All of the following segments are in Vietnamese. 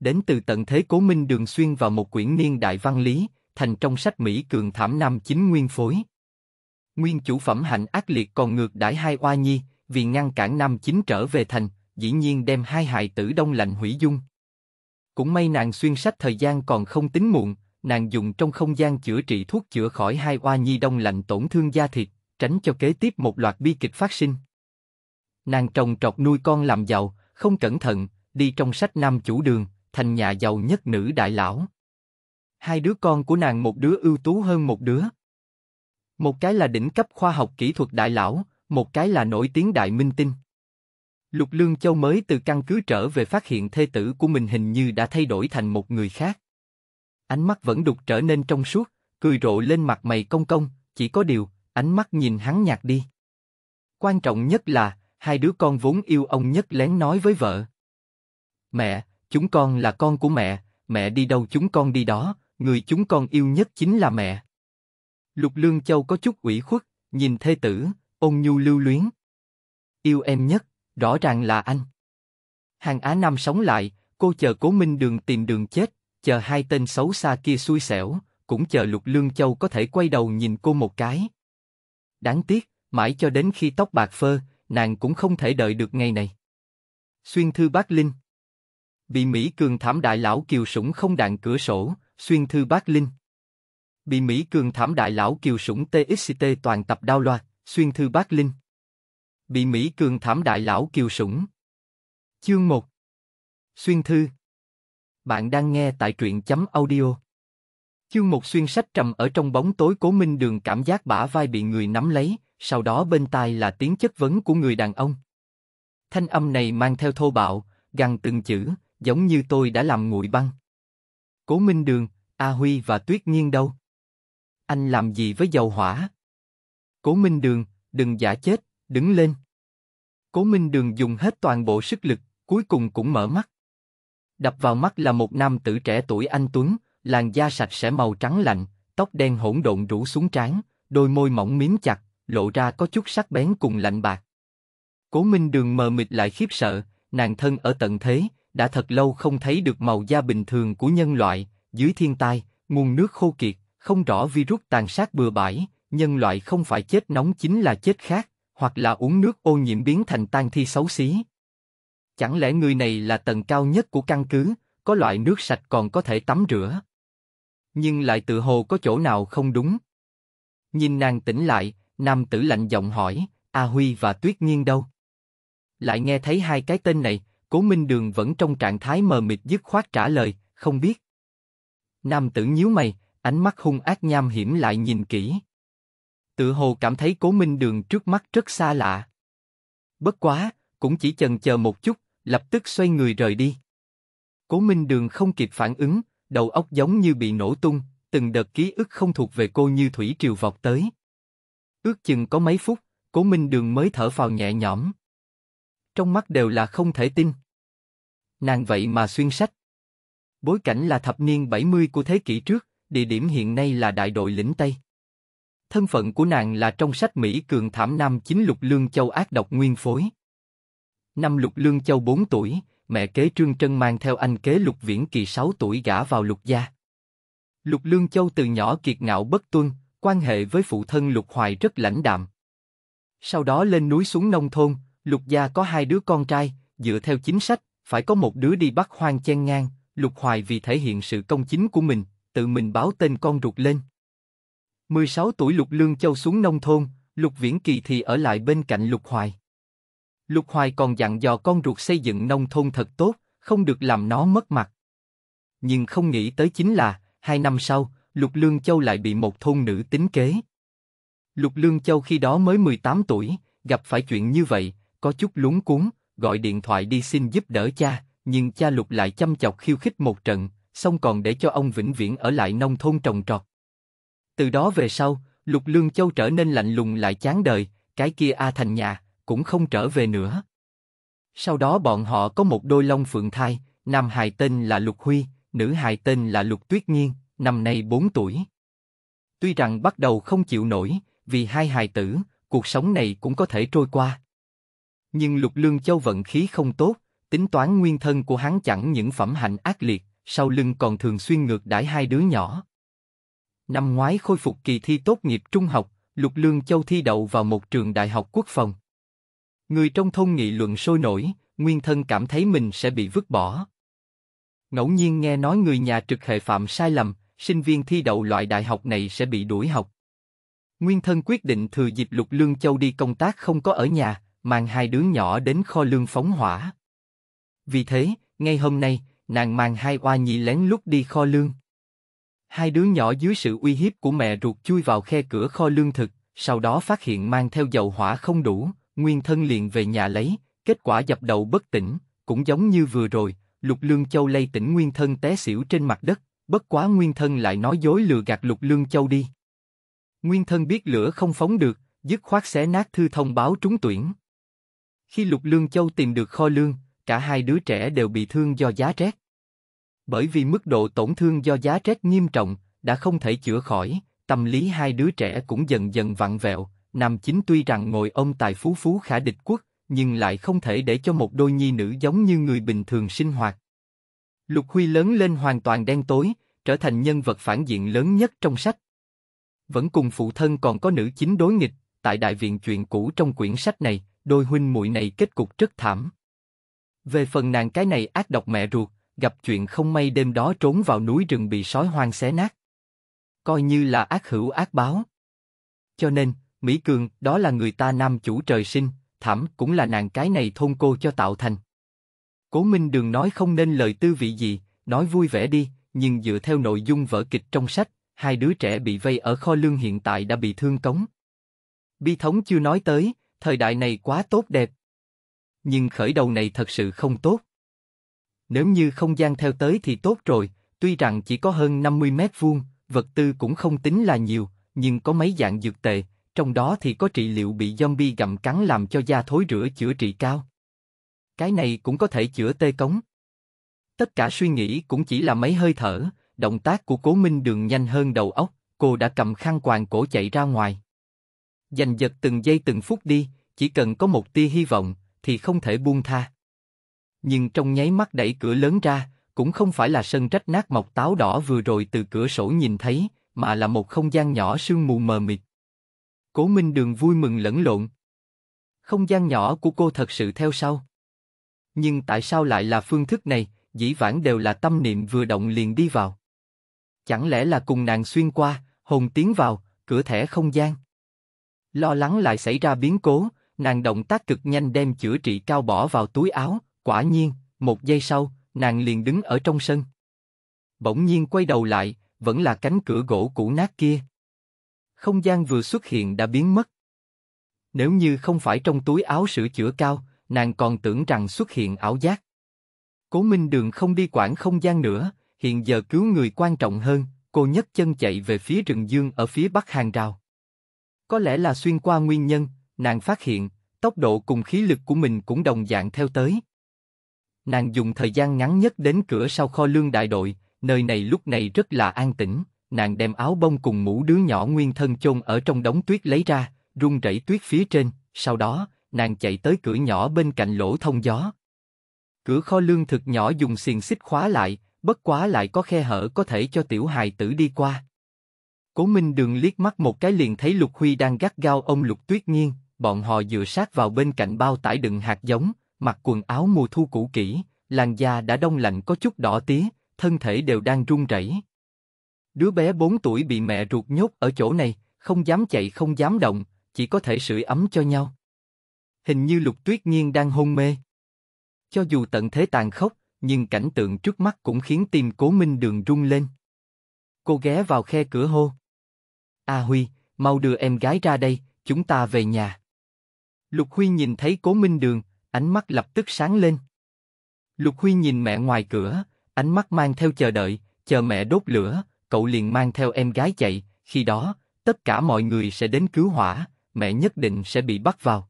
đến từ tận thế Cố Minh Đường xuyên vào một quyển niên đại văn lý, thành trong sách Mỹ Cường Thảm Nam chính nguyên phối. Nguyên chủ phẩm Hạnh ác liệt còn ngược đãi hai oa nhi, vì ngăn cản Nam chính trở về thành, dĩ nhiên đem hai hài tử đông lạnh hủy dung. Cũng may nàng xuyên sách thời gian còn không tính muộn, nàng dùng trong không gian chữa trị thuốc chữa khỏi hai oa nhi đông lạnh tổn thương da thịt, tránh cho kế tiếp một loạt bi kịch phát sinh. Nàng trồng trọt nuôi con làm giàu, không cẩn thận, đi trong sách Nam chủ đường, thành nhà giàu nhất nữ đại lão. Hai đứa con của nàng một đứa ưu tú hơn một đứa. Một cái là đỉnh cấp khoa học kỹ thuật đại lão, một cái là nổi tiếng đại minh tinh. Lục Lương Châu mới từ căn cứ trở về phát hiện thê tử của mình hình như đã thay đổi thành một người khác. Ánh mắt vẫn đục trở nên trong suốt, cười rộ lên mặt mày cong cong, chỉ có điều, ánh mắt nhìn hắn nhạt đi. Quan trọng nhất là, hai đứa con vốn yêu ông nhất lén nói với vợ. Mẹ, chúng con là con của mẹ, mẹ đi đâu chúng con đi đó, người chúng con yêu nhất chính là mẹ. Lục Lương Châu có chút ủy khuất, nhìn thê tử, ôn nhu lưu luyến. Yêu em nhất, rõ ràng là anh. Hàn Á Nam sống lại, cô chờ Cố Minh Đường tìm đường chết, chờ hai tên xấu xa kia xui xẻo, cũng chờ Lục Lương Châu có thể quay đầu nhìn cô một cái. Đáng tiếc, mãi cho đến khi tóc bạc phơ, nàng cũng không thể đợi được ngày này. Xuyên thư Bắc Linh. Bị Mỹ Cường Thảm đại lão kiều sủng không đạn cửa sổ, xuyên thư Bắc Linh. Bị Mỹ Cường Thảm đại lão kiều sủng TXT toàn tập đao loạt, xuyên thư Bắc Linh. Bị Mỹ Cường Thảm đại lão kiều sủng. Chương 1. Xuyên thư. Bạn đang nghe tại Truyen.Audio. Chương 1 xuyên sách trầm ở trong bóng tối Cố Minh Đường cảm giác bả vai bị người nắm lấy, sau đó bên tai là tiếng chất vấn của người đàn ông. Thanh âm này mang theo thô bạo, gằn từng chữ, giống như tôi đã làm nguội băng. Cố Minh Đường, A Huy và Tuyết Nhiên đâu? Anh làm gì với dầu hỏa? Cố Minh Đường, đừng giả chết, đứng lên. Cố Minh Đường dùng hết toàn bộ sức lực, cuối cùng cũng mở mắt. Đập vào mắt là một nam tử trẻ tuổi anh tuấn, làn da sạch sẽ màu trắng lạnh, tóc đen hỗn độn rủ xuống trán, đôi môi mỏng mím chặt, lộ ra có chút sắc bén cùng lạnh bạc. Cố Minh Đường mờ mịt lại khiếp sợ, nàng thân ở tận thế, đã thật lâu không thấy được màu da bình thường của nhân loại, dưới thiên tai, nguồn nước khô kiệt, không rõ virus tàn sát bừa bãi, nhân loại không phải chết nóng chính là chết khát, hoặc là uống nước ô nhiễm biến thành tang thi xấu xí. Chẳng lẽ người này là tầng cao nhất của căn cứ, có loại nước sạch còn có thể tắm rửa? Nhưng lại tự hồ có chỗ nào không đúng. Nhìn nàng tỉnh lại, nam tử lạnh giọng hỏi, A Huy và Tuyết Nhiên đâu? Lại nghe thấy hai cái tên này, Cố Minh Đường vẫn trong trạng thái mờ mịt dứt khoát trả lời, không biết. Nam tử nhíu mày, ánh mắt hung ác nham hiểm lại nhìn kỹ. Tự hồ cảm thấy Cố Minh Đường trước mắt rất xa lạ. Bất quá, cũng chỉ chần chờ một chút, lập tức xoay người rời đi. Cố Minh Đường không kịp phản ứng, đầu óc giống như bị nổ tung, từng đợt ký ức không thuộc về cô như thủy triều vọt tới. Ước chừng có mấy phút, Cố Minh Đường mới thở phào nhẹ nhõm. Trong mắt đều là không thể tin. Nàng vậy mà xuyên sách. Bối cảnh là thập niên 70 của thế kỷ trước, địa điểm hiện nay là đại đội lĩnh Tây. Thân phận của nàng là trong sách Mỹ Cường Thảm Nam chính Lục Lương Châu ác độc nguyên phối. Năm Lục Lương Châu 4 tuổi, mẹ kế Trương Trân mang theo anh kế Lục Viễn Kỳ 6 tuổi gả vào Lục Gia. Lục Lương Châu từ nhỏ kiệt ngạo bất tuân, quan hệ với phụ thân Lục Hoài rất lãnh đạm. Sau đó lên núi xuống nông thôn, Lục Gia có hai đứa con trai, dựa theo chính sách, phải có một đứa đi Bắc Hoang chen ngang, Lục Hoài vì thể hiện sự công chính của mình, tự mình báo tên con ruột lên. 16 tuổi Lục Lương Châu xuống nông thôn, Lục Viễn Kỳ thì ở lại bên cạnh Lục Hoài. Lục Hoài còn dặn dò con ruột xây dựng nông thôn thật tốt, không được làm nó mất mặt. Nhưng không nghĩ tới chính là, 2 năm sau, Lục Lương Châu lại bị một thôn nữ tính kế. Lục Lương Châu khi đó mới 18 tuổi, gặp phải chuyện như vậy, có chút lúng cuốn, gọi điện thoại đi xin giúp đỡ cha, nhưng cha Lục lại chăm chọc khiêu khích một trận, xong còn để cho ông vĩnh viễn ở lại nông thôn trồng trọt. Từ đó về sau, Lục Lương Châu trở nên lạnh lùng lại chán đời, cái kia A Thành nhà, cũng không trở về nữa. Sau đó bọn họ có một đôi long phượng thai, nam hài tên là Lục Huy, nữ hài tên là Lục Tuyết Nhiên, năm nay 4 tuổi. Tuy rằng bắt đầu không chịu nổi, vì hai hài tử, cuộc sống này cũng có thể trôi qua. Nhưng Lục Lương Châu vận khí không tốt, Tính toán nguyên thân của hắn chẳng những phẩm hạnh ác liệt, sau lưng còn thường xuyên ngược đãi hai đứa nhỏ. Năm ngoái khôi phục kỳ thi tốt nghiệp trung học, Lục Lương Châu thi đậu vào một trường đại học quốc phòng. Người trong thôn nghị luận sôi nổi, nguyên thân cảm thấy mình sẽ bị vứt bỏ. Ngẫu nhiên nghe nói người nhà trực hệ phạm sai lầm, sinh viên thi đậu loại đại học này sẽ bị đuổi học. Nguyên thân quyết định thừa dịp Lục Lương Châu đi công tác không có ở nhà, mang hai đứa nhỏ đến kho lương phóng hỏa. Vì thế, ngay hôm nay, nàng mang hai oa nhi lén lút đi kho lương. Hai đứa nhỏ dưới sự uy hiếp của mẹ ruột chui vào khe cửa kho lương thực, sau đó phát hiện mang theo dầu hỏa không đủ, nguyên thân liền về nhà lấy, kết quả dập đầu bất tỉnh, cũng giống như vừa rồi, Lục Lương Châu lay tỉnh nguyên thân té xỉu trên mặt đất, bất quá nguyên thân lại nói dối lừa gạt Lục Lương Châu đi. Nguyên thân biết lửa không phóng được, dứt khoát xé nát thư thông báo trúng tuyển. Khi Lục Lương Châu tìm được kho lương, cả hai đứa trẻ đều bị thương do giá rét. Bởi vì mức độ tổn thương do giá rét nghiêm trọng, đã không thể chữa khỏi, tâm lý hai đứa trẻ cũng dần dần vặn vẹo. Nam chính tuy rằng ngồi ông tài phú phú khả địch quốc, nhưng lại không thể để cho một đôi nhi nữ giống như người bình thường sinh hoạt. Lục Huy lớn lên hoàn toàn đen tối, trở thành nhân vật phản diện lớn nhất trong sách. Vẫn cùng phụ thân còn có nữ chính đối nghịch, tại đại viện chuyện cũ trong quyển sách này, đôi huynh muội này kết cục rất thảm. Về phần nàng cái này ác độc mẹ ruột, gặp chuyện không may đêm đó trốn vào núi rừng bị sói hoang xé nát. Coi như là ác hữu ác báo. Cho nên, Mỹ Cường, đó là người ta nam chủ trời sinh, thảm cũng là nàng cái này thôn cô cho tạo thành. Cố Minh Đường nói không nên lời tư vị gì, nói vui vẻ đi, nhưng dựa theo nội dung vở kịch trong sách, hai đứa trẻ bị vây ở kho lương hiện tại đã bị thương cống. Bi thống chưa nói tới, thời đại này quá tốt đẹp. Nhưng khởi đầu này thật sự không tốt. Nếu như không gian theo tới thì tốt rồi, tuy rằng chỉ có hơn 50 mét vuông, vật tư cũng không tính là nhiều, nhưng có mấy dạng dược tệ, trong đó thì có trị liệu bị zombie gặm cắn làm cho da thối rửa chữa trị cao. Cái này cũng có thể chữa tê cống. Tất cả suy nghĩ cũng chỉ là mấy hơi thở, động tác của Cố Minh Đường nhanh hơn đầu óc, cô đã cầm khăn quàng cổ chạy ra ngoài. Giành giật từng giây từng phút đi, chỉ cần có một tia hy vọng thì không thể buông tha. Nhưng trong nháy mắt đẩy cửa lớn ra, cũng không phải là sân rách nát mọc táo đỏ vừa rồi từ cửa sổ nhìn thấy, mà là một không gian nhỏ sương mù mờ mịt. Cố Minh Đường vui mừng lẫn lộn. Không gian nhỏ của cô thật sự theo sau. Nhưng tại sao lại là phương thức này, dĩ vãng đều là tâm niệm vừa động liền đi vào. Chẳng lẽ là cùng nàng xuyên qua, hồn tiến vào, cửa thẻ không gian. Lo lắng lại xảy ra biến cố, nàng động tác cực nhanh đem chữa trị cao bỏ vào túi áo, quả nhiên, một giây sau, nàng liền đứng ở trong sân. Bỗng nhiên quay đầu lại, vẫn là cánh cửa gỗ cũ nát kia. Không gian vừa xuất hiện đã biến mất. Nếu như không phải trong túi áo sửa chữa cao, nàng còn tưởng rằng xuất hiện ảo giác. Cố Minh Đường không đi quản không gian nữa, hiện giờ cứu người quan trọng hơn, cô nhấc chân chạy về phía rừng dương ở phía bắc hàng rào. Có lẽ là xuyên qua nguyên nhân, nàng phát hiện, tốc độ cùng khí lực của mình cũng đồng dạng theo tới. Nàng dùng thời gian ngắn nhất đến cửa sau kho lương đại đội, nơi này lúc này rất là an tĩnh, nàng đem áo bông cùng mũ đứa nhỏ nguyên thân chôn ở trong đống tuyết lấy ra, run rẩy tuyết phía trên, sau đó, nàng chạy tới cửa nhỏ bên cạnh lỗ thông gió. Cửa kho lương thực nhỏ dùng xiềng xích khóa lại, bất quá lại có khe hở có thể cho tiểu hài tử đi qua. Cố Minh Đường liếc mắt một cái liền thấy Lục Huy đang gắt gao ôm Lục Tuyết Nhiên, bọn họ dựa sát vào bên cạnh bao tải đựng hạt giống, mặc quần áo mùa thu cũ kỹ, làn da đã đông lạnh có chút đỏ tía, thân thể đều đang run rẩy. Đứa bé 4 tuổi bị mẹ ruột nhốt ở chỗ này, không dám chạy không dám động, chỉ có thể sưởi ấm cho nhau. Hình như Lục Tuyết Nhiên đang hôn mê. Cho dù tận thế tàn khốc, nhưng cảnh tượng trước mắt cũng khiến tim Cố Minh Đường rung lên. Cô ghé vào khe cửa hô. A Huy, mau đưa em gái ra đây, chúng ta về nhà. Lục Huy nhìn thấy Cố Minh Đường, ánh mắt lập tức sáng lên. Lục Huy nhìn mẹ ngoài cửa, ánh mắt mang theo chờ đợi, chờ mẹ đốt lửa, cậu liền mang theo em gái chạy, khi đó, tất cả mọi người sẽ đến cứu hỏa, mẹ nhất định sẽ bị bắt vào.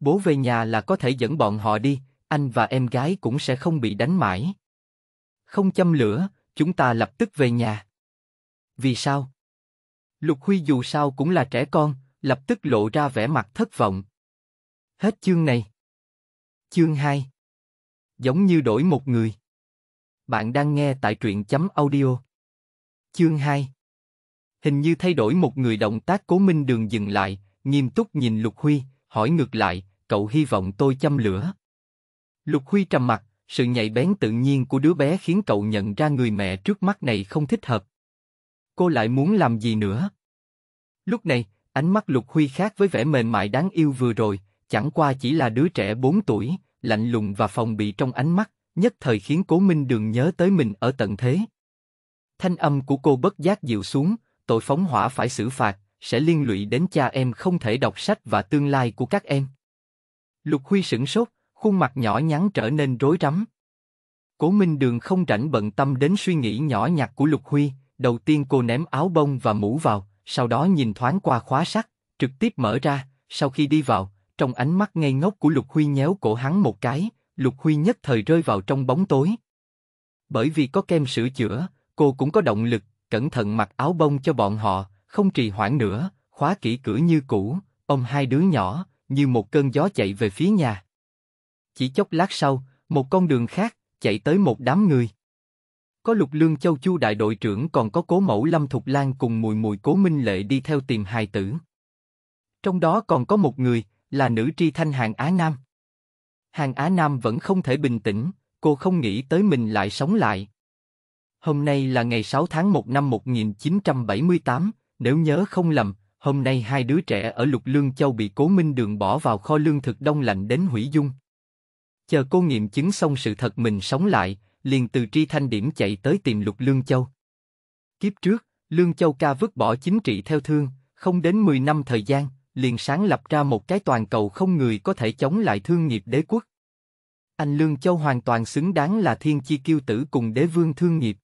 Bố về nhà là có thể dẫn bọn họ đi, anh và em gái cũng sẽ không bị đánh mãi. Không châm lửa, chúng ta lập tức về nhà. Vì sao? Lục Huy dù sao cũng là trẻ con, lập tức lộ ra vẻ mặt thất vọng. Hết chương này. Chương 2. giống như đổi một người. Bạn đang nghe tại Truyen.Audio. Chương 2. Hình như thay đổi một người. Động tác Cố Minh Đường dừng lại, nghiêm túc nhìn Lục Huy, hỏi ngược lại, cậu hy vọng tôi châm lửa? Lục Huy trầm mặc, sự nhạy bén tự nhiên của đứa bé khiến cậu nhận ra người mẹ trước mắt này không thích hợp. Cô lại muốn làm gì nữa? Lúc này, ánh mắt Lục Huy khác với vẻ mềm mại đáng yêu vừa rồi, chẳng qua chỉ là đứa trẻ 4 tuổi, lạnh lùng và phòng bị trong ánh mắt, nhất thời khiến Cố Minh Đường nhớ tới mình ở tận thế. Thanh âm của cô bất giác dịu xuống, tội phóng hỏa phải xử phạt, sẽ liên lụy đến cha em không thể đọc sách và tương lai của các em. Lục Huy sửng sốt, khuôn mặt nhỏ nhắn trở nên rối rắm. Cố Minh Đường không rảnh bận tâm đến suy nghĩ nhỏ nhặt của Lục Huy, đầu tiên cô ném áo bông và mũ vào, sau đó nhìn thoáng qua khóa sắt, trực tiếp mở ra. Sau khi đi vào, trong ánh mắt ngây ngốc của Lục Huy nhéo cổ hắn một cái, Lục Huy nhất thời rơi vào trong bóng tối. Bởi vì có kem sửa chữa, cô cũng có động lực, cẩn thận mặc áo bông cho bọn họ, không trì hoãn nữa, khóa kỹ cửa như cũ, ôm hai đứa nhỏ, như một cơn gió chạy về phía nhà. Chỉ chốc lát sau, một con đường khác, chạy tới một đám người. Có Lục Lương Châu Chu đại đội trưởng, còn có cố mẫu Lâm Thục Lan cùng mùi mùi Cố Minh Lệ đi theo tìm hài tử. Trong đó còn có một người, là nữ tri thanh Hàn Á Nam. Hàn Á Nam vẫn không thể bình tĩnh, cô không nghĩ tới mình lại sống lại. Hôm nay là ngày 6 tháng 1 năm 1978, nếu nhớ không lầm, hôm nay hai đứa trẻ ở Lục Lương Châu bị Cố Minh Đường bỏ vào kho lương thực đông lạnh đến hủy dung. Chờ cô nghiệm chứng xong sự thật mình sống lại, liền từ Tri Thanh điểm chạy tới tìm Lục Lương Châu. Kiếp trước, Lương Châu ca vứt bỏ chính trị theo thương, không đến 10 năm thời gian, liền sáng lập ra một cái toàn cầu không người có thể chống lại thương nghiệp đế quốc. Anh Lương Châu hoàn toàn xứng đáng là thiên chi kiêu tử cùng đế vương thương nghiệp.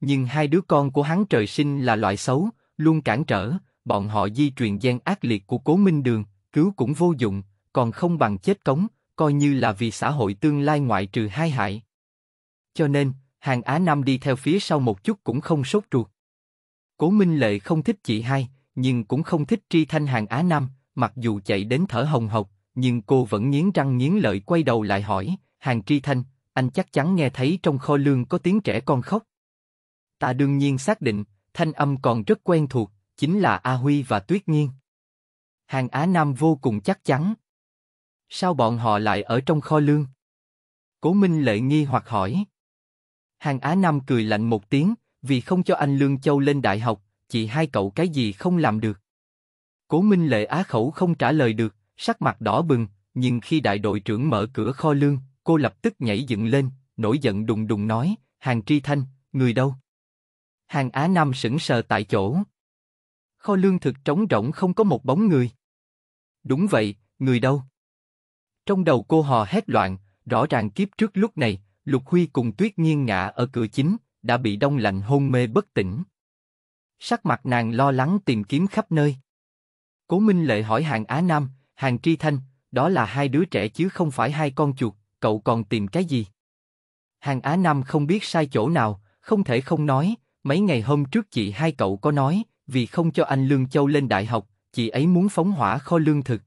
Nhưng hai đứa con của hắn trời sinh là loại xấu, luôn cản trở, bọn họ di truyền gen ác liệt của Cố Minh Đường, cứu cũng vô dụng, còn không bằng chết cống, coi như là vì xã hội tương lai ngoại trừ hai hại. Cho nên, Hàn Á Nam đi theo phía sau một chút cũng không sốt ruột. Cố Minh Lệ không thích chị hai, nhưng cũng không thích Tri Thanh Hàn Á Nam, mặc dù chạy đến thở hồng hộc, nhưng cô vẫn nghiến răng nghiến lợi quay đầu lại hỏi, Hàn Tri Thanh, anh chắc chắn nghe thấy trong kho lương có tiếng trẻ con khóc. Ta đương nhiên xác định, thanh âm còn rất quen thuộc, chính là A Huy và Tuyết Nhiên. Hàn Á Nam vô cùng chắc chắn. Sao bọn họ lại ở trong kho lương? Cố Minh Lệ nghi hoặc hỏi. Hàn Á Nam cười lạnh một tiếng, vì không cho anh Lương Châu lên đại học, chị hai cậu cái gì không làm được. Cố Minh Lệ á khẩu không trả lời được, sắc mặt đỏ bừng, nhưng khi đại đội trưởng mở cửa kho lương, cô lập tức nhảy dựng lên, nổi giận đùng đùng nói, Hàn Tri Thanh, người đâu? Hàn Á Nam sững sờ tại chỗ. Kho lương thực trống rỗng không có một bóng người. Đúng vậy, người đâu? Trong đầu cô hò hét loạn, rõ ràng kiếp trước lúc này, Lục Huy cùng Tuyết Nhiên ngã ở cửa chính, đã bị đông lạnh hôn mê bất tỉnh. Sắc mặt nàng lo lắng tìm kiếm khắp nơi. Cố Minh Lệ hỏi Hàn Á Nam, Hàn Tri Thanh, đó là hai đứa trẻ chứ không phải hai con chuột, cậu còn tìm cái gì? Hàn Á Nam không biết sai chỗ nào, không thể không nói, mấy ngày hôm trước chị hai cậu có nói, vì không cho anh Lương Châu lên đại học, chị ấy muốn phóng hỏa kho lương thực.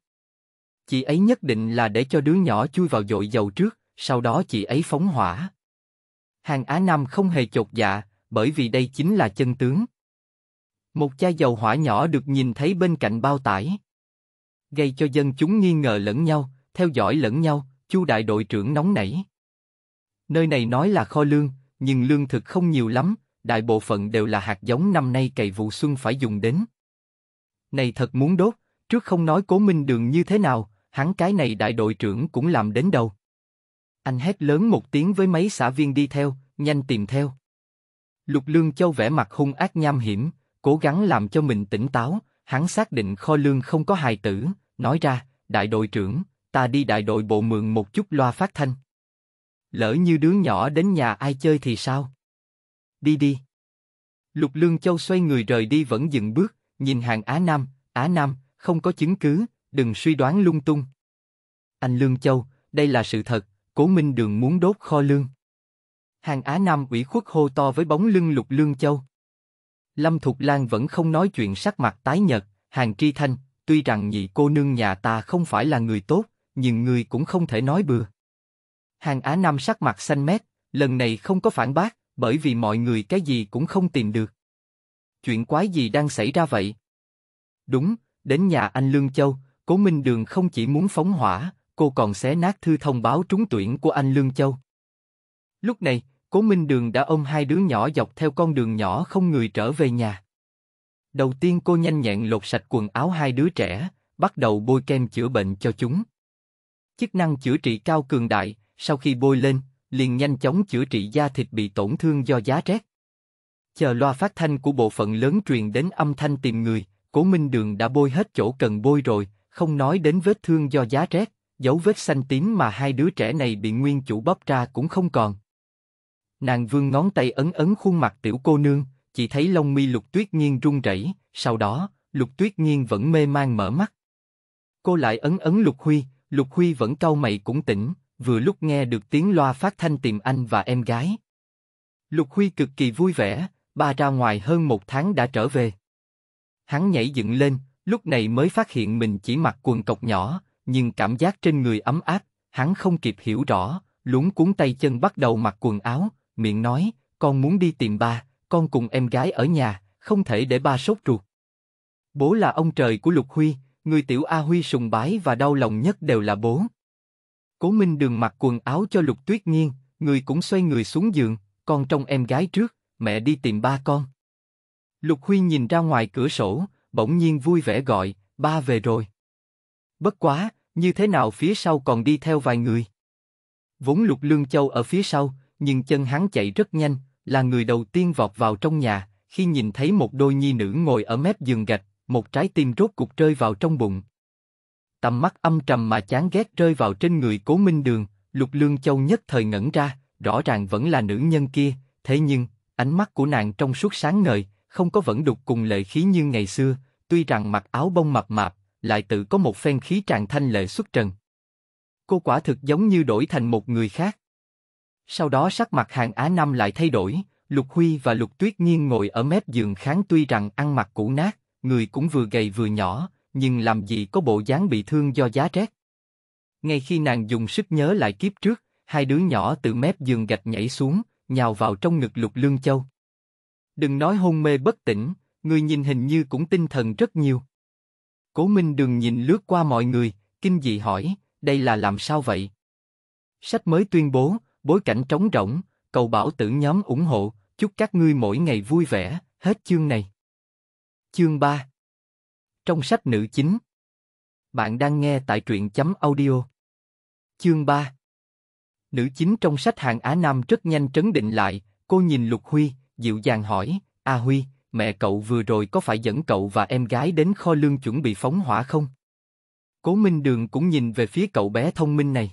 Chị ấy nhất định là để cho đứa nhỏ chui vào dội dầu trước, sau đó chị ấy phóng hỏa. Hàn Á Nam không hề chột dạ, bởi vì đây chính là chân tướng. Một chai dầu hỏa nhỏ được nhìn thấy bên cạnh bao tải, gây cho dân chúng nghi ngờ lẫn nhau, theo dõi lẫn nhau. Chu đại đội trưởng nóng nảy. Nơi này nói là kho lương, nhưng lương thực không nhiều lắm, đại bộ phận đều là hạt giống năm nay cày vụ xuân phải dùng đến. Này thật muốn đốt, trước không nói Cố Minh Đường như thế nào, hắn cái này đại đội trưởng cũng làm đến đâu. Anh hét lớn một tiếng với mấy xã viên đi theo, nhanh tìm theo. Lục Lương Châu vẻ mặt hung ác nham hiểm, cố gắng làm cho mình tỉnh táo, hắn xác định kho lương không có hài tử, nói ra, đại đội trưởng, ta đi đại đội bộ mượn một chút loa phát thanh. Lỡ như đứa nhỏ đến nhà ai chơi thì sao? Đi đi. Lục Lương Châu xoay người rời đi vẫn dừng bước, nhìn Hàn Á Nam, Á Nam, không có chứng cứ, đừng suy đoán lung tung. Anh Lương Châu, đây là sự thật, Cố Minh Đường muốn đốt kho lương. Hàn Á Nam ủy khuất hô to với bóng lưng Lục Lương Châu. Lâm Thục Lan vẫn không nói chuyện, sắc mặt tái nhợt, Hàn Tri Thanh, tuy rằng nhị cô nương nhà ta không phải là người tốt, nhưng ngươi cũng không thể nói bừa. Hàn Á Nam sắc mặt xanh mét, lần này không có phản bác, bởi vì mọi người cái gì cũng không tìm được. Chuyện quái gì đang xảy ra vậy? Đúng, đến nhà anh Lương Châu, Cố Minh Đường không chỉ muốn phóng hỏa, cô còn xé nát thư thông báo trúng tuyển của anh Lương Châu. Lúc này, Cố Minh Đường đã ôm hai đứa nhỏ dọc theo con đường nhỏ không người trở về nhà. Đầu tiên cô nhanh nhẹn lột sạch quần áo hai đứa trẻ, bắt đầu bôi kem chữa bệnh cho chúng. Chức năng chữa trị cao cường đại, sau khi bôi lên, liền nhanh chóng chữa trị da thịt bị tổn thương do giá rét. Chờ loa phát thanh của bộ phận lớn truyền đến âm thanh tìm người, Cố Minh Đường đã bôi hết chỗ cần bôi rồi, không nói đến vết thương do giá rét, dấu vết xanh tím mà hai đứa trẻ này bị nguyên chủ bóp ra cũng không còn. Nàng vươn ngón tay ấn ấn khuôn mặt tiểu cô nương, chỉ thấy lông mi Lục Tuyết Nhiên run rẩy, sau đó, Lục Tuyết Nhiên vẫn mê man mở mắt. Cô lại ấn ấn Lục Huy vẫn cau mày cũng tỉnh, vừa lúc nghe được tiếng loa phát thanh tìm anh và em gái. Lục Huy cực kỳ vui vẻ, ba ra ngoài hơn một tháng đã trở về. Hắn nhảy dựng lên, lúc này mới phát hiện mình chỉ mặc quần cộc nhỏ, nhưng cảm giác trên người ấm áp, hắn không kịp hiểu rõ, luống cuống tay chân bắt đầu mặc quần áo, miệng nói, con muốn đi tìm ba, con cùng em gái ở nhà, không thể để ba sốt ruột. Bố là ông trời của Lục Huy, người tiểu A Huy sùng bái và đau lòng nhất đều là bố. Cố Minh Đường mặc quần áo cho Lục Tuyết Nhiên, người cũng xoay người xuống giường, con trông em gái trước, mẹ đi tìm ba con. Lục Huy nhìn ra ngoài cửa sổ, bỗng nhiên vui vẻ gọi, ba về rồi. Bất quá, như thế nào phía sau còn đi theo vài người. Vốn Lục Lương Châu ở phía sau, nhưng chân hắn chạy rất nhanh, là người đầu tiên vọt vào trong nhà, khi nhìn thấy một đôi nhi nữ ngồi ở mép giường gạch, một trái tim rốt cục rơi vào trong bụng. Tầm mắt âm trầm mà chán ghét rơi vào trên người Cố Minh Đường, Lục Lương Châu nhất thời ngẩn ra, rõ ràng vẫn là nữ nhân kia, thế nhưng, ánh mắt của nàng trong suốt sáng ngời, không có vẫn đục cùng lệ khí như ngày xưa, tuy rằng mặc áo bông mập mạp, lại tự có một phen khí tràn thanh lệ xuất trần. Cô quả thực giống như đổi thành một người khác. Sau đó sắc mặt Hàn Á Nam lại thay đổi, Lục Huy và Lục Tuyết Nhiên ngồi ở mép giường kháng tuy rằng ăn mặc cũ nát, người cũng vừa gầy vừa nhỏ, nhưng làm gì có bộ dáng bị thương do giá rét. Ngay khi nàng dùng sức nhớ lại kiếp trước, hai đứa nhỏ từ mép giường gạch nhảy xuống, nhào vào trong ngực Lục Lương Châu. Đừng nói hôn mê bất tỉnh, người nhìn hình như cũng tinh thần rất nhiều. Cố Minh Đường nhìn lướt qua mọi người, kinh dị hỏi, đây là làm sao vậy? Sách mới tuyên bố, bối cảnh trống rỗng, cầu bảo tử nhóm ủng hộ, chúc các ngươi mỗi ngày vui vẻ, hết chương này. Chương 3. Trong sách nữ chính. Bạn đang nghe tại Truyen.Audio. Chương 3. Nữ chính trong sách Hàn Á Nam rất nhanh trấn định lại, cô nhìn Lục Huy, dịu dàng hỏi, A Huy, mẹ cậu vừa rồi có phải dẫn cậu và em gái đến kho lương chuẩn bị phóng hỏa không? Cố Minh Đường cũng nhìn về phía cậu bé thông minh này.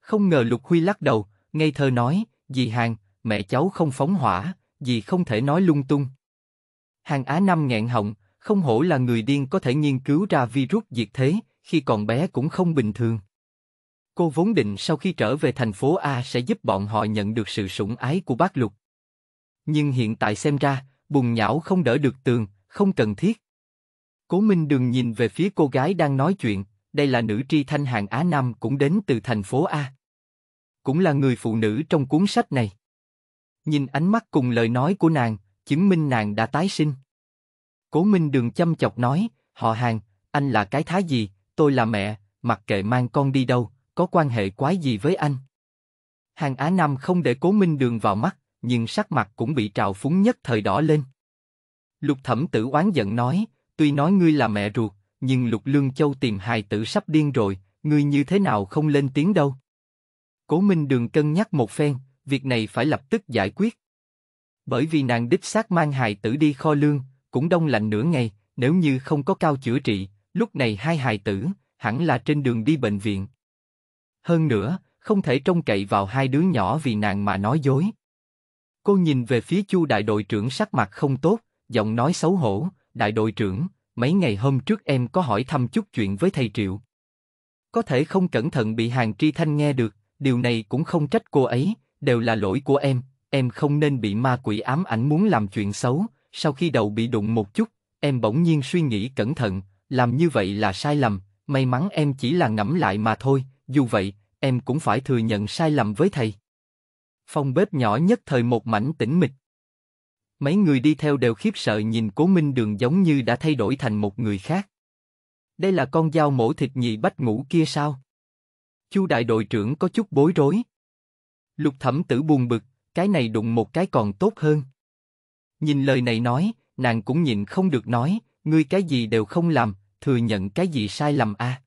Không ngờ Lục Huy lắc đầu, ngây thơ nói, dì Hàn, mẹ cháu không phóng hỏa, dì không thể nói lung tung. Hàn Á Nam nghẹn họng, không hổ là người điên có thể nghiên cứu ra virus diệt thế, khi còn bé cũng không bình thường. Cô vốn định sau khi trở về thành phố A sẽ giúp bọn họ nhận được sự sủng ái của bác Lục. Nhưng hiện tại xem ra, bùn nhão không đỡ được tường, không cần thiết. Cố Minh Đường nhìn về phía cô gái đang nói chuyện, đây là nữ tri thanh Hàn Á Nam cũng đến từ thành phố A. Cũng là người phụ nữ trong cuốn sách này. Nhìn ánh mắt cùng lời nói của nàng, chứng minh nàng đã tái sinh. Cố Minh Đường châm chọc nói, họ Hàn, anh là cái thá gì, tôi là mẹ, mặc kệ mang con đi đâu, có quan hệ quái gì với anh. Hàn Á Nam không để Cố Minh Đường vào mắt, nhưng sắc mặt cũng bị trào phúng nhất thời đỏ lên. Lục Thẩm Tử oán giận nói, tuy nói ngươi là mẹ ruột, nhưng Lục Lương Châu tìm hài tử sắp điên rồi, ngươi như thế nào không lên tiếng đâu. Cố Minh Đường cân nhắc một phen, việc này phải lập tức giải quyết. Bởi vì nàng đích xác mang hài tử đi kho lương, cũng đông lạnh nửa ngày, nếu như không có cao chữa trị, lúc này hai hài tử, hẳn là trên đường đi bệnh viện. Hơn nữa, không thể trông cậy vào hai đứa nhỏ vì nàng mà nói dối. Cô nhìn về phía Chu đại đội trưởng sắc mặt không tốt, giọng nói xấu hổ, đại đội trưởng, mấy ngày hôm trước em có hỏi thăm chút chuyện với thầy Triệu. Có thể không cẩn thận bị Hàn Tri Thanh nghe được, điều này cũng không trách cô ấy, đều là lỗi của em không nên bị ma quỷ ám ảnh muốn làm chuyện xấu, sau khi đầu bị đụng một chút, em bỗng nhiên suy nghĩ cẩn thận, làm như vậy là sai lầm, may mắn em chỉ là ngẫm lại mà thôi, dù vậy, em cũng phải thừa nhận sai lầm với thầy. Phòng bếp nhỏ nhất thời một mảnh tĩnh mịch. Mấy người đi theo đều khiếp sợ nhìn Cố Minh Đường giống như đã thay đổi thành một người khác. Đây là con dao mổ thịt nhị bách ngũ kia sao? Chu đại đội trưởng có chút bối rối. Lục Thẩm Tử buồn bực, cái này đụng một cái còn tốt hơn. Nhìn lời này nói, nàng cũng nhịn không được nói, ngươi cái gì đều không làm, thừa nhận cái gì sai lầm a?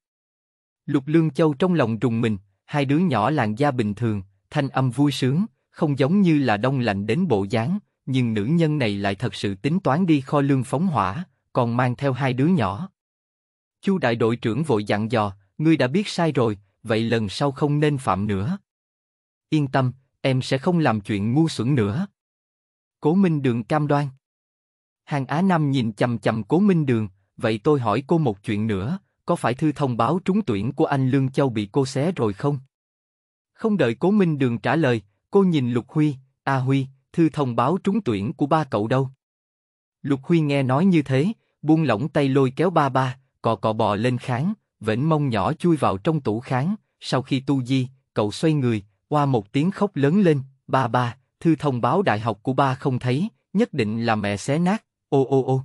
Lục Lương Châu trong lòng rùng mình, hai đứa nhỏ làn da bình thường, thanh âm vui sướng, không giống như là đông lạnh đến bộ dáng, nhưng nữ nhân này lại thật sự tính toán đi kho lương phóng hỏa, còn mang theo hai đứa nhỏ. Chu đại đội trưởng vội dặn dò, ngươi đã biết sai rồi, vậy lần sau không nên phạm nữa. Yên tâm, em sẽ không làm chuyện ngu xuẩn nữa. Cố Minh Đường cam đoan. Hàn Á Nam nhìn chằm chằm Cố Minh Đường, vậy tôi hỏi cô một chuyện nữa, có phải thư thông báo trúng tuyển của anh Lương Châu bị cô xé rồi không? Không đợi Cố Minh Đường trả lời, cô nhìn Lục Huy, a Huy, thư thông báo trúng tuyển của ba cậu đâu? Lục Huy nghe nói như thế, buông lỏng tay lôi kéo ba ba, cọ cọ bò lên kháng, vểnh mông nhỏ chui vào trong tủ kháng, sau khi tu di, cậu xoay người, oa một tiếng khóc lớn lên, ba ba, thư thông báo đại học của ba không thấy, nhất định là mẹ xé nát, ô ô ô.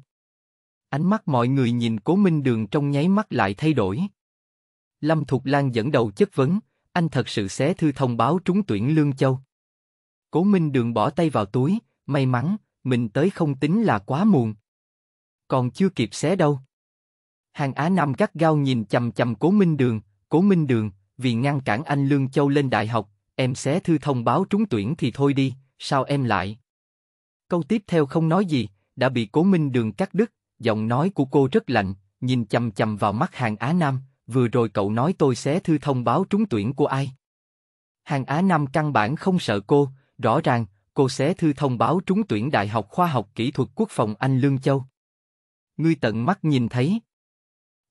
Ánh mắt mọi người nhìn Cố Minh Đường trong nháy mắt lại thay đổi. Lâm Thục Lan dẫn đầu chất vấn, anh thật sự xé thư thông báo trúng tuyển Lương Châu? Cố Minh Đường bỏ tay vào túi, may mắn, mình tới không tính là quá muộn. Còn chưa kịp xé đâu. Hàn Á Nam gắt gao nhìn chằm chằm Cố Minh Đường, Cố Minh Đường, vì ngăn cản anh Lương Châu lên đại học, em xé thư thông báo trúng tuyển thì thôi đi, sao em lại? Câu tiếp theo không nói gì, đã bị Cố Minh Đường cắt đứt, giọng nói của cô rất lạnh, nhìn chằm chằm vào mắt Hàn Á Nam, vừa rồi cậu nói tôi xé thư thông báo trúng tuyển của ai? Hàn Á Nam căn bản không sợ cô, rõ ràng, cô xé thư thông báo trúng tuyển Đại học Khoa học Kỹ thuật Quốc phòng anh Lương Châu. Ngươi tận mắt nhìn thấy.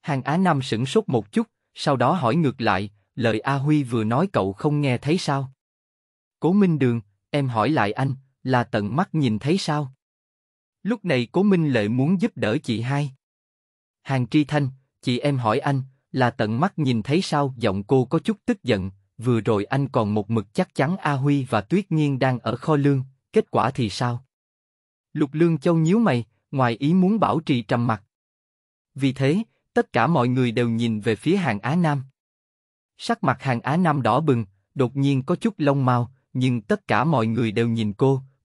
Hàn Á Nam sửng sốt một chút, sau đó hỏi ngược lại, lời A Huy vừa nói cậu không nghe thấy sao? Cố Minh Đường, em hỏi lại anh, là tận mắt nhìn thấy sao? Lúc này Cố Minh Lệ muốn giúp đỡ chị hai. Hàn Tri Thanh, chị em hỏi anh, là tận mắt nhìn thấy sao? Giọng cô có chút tức giận, vừa rồi anh còn một mực chắc chắn A Huy và Tuyết Nhiên đang ở kho lương, kết quả thì sao? Lục Lương Châu nhíu mày, ngoài ý muốn bảo trì trầm mặc. Vì thế, tất cả mọi người đều nhìn về phía Hàn Á Nam. Sắc mặt Hàn Á Nam đỏ bừng, đột nhiên có chút lông mao, nhưng tất cả mọi người đều nhìn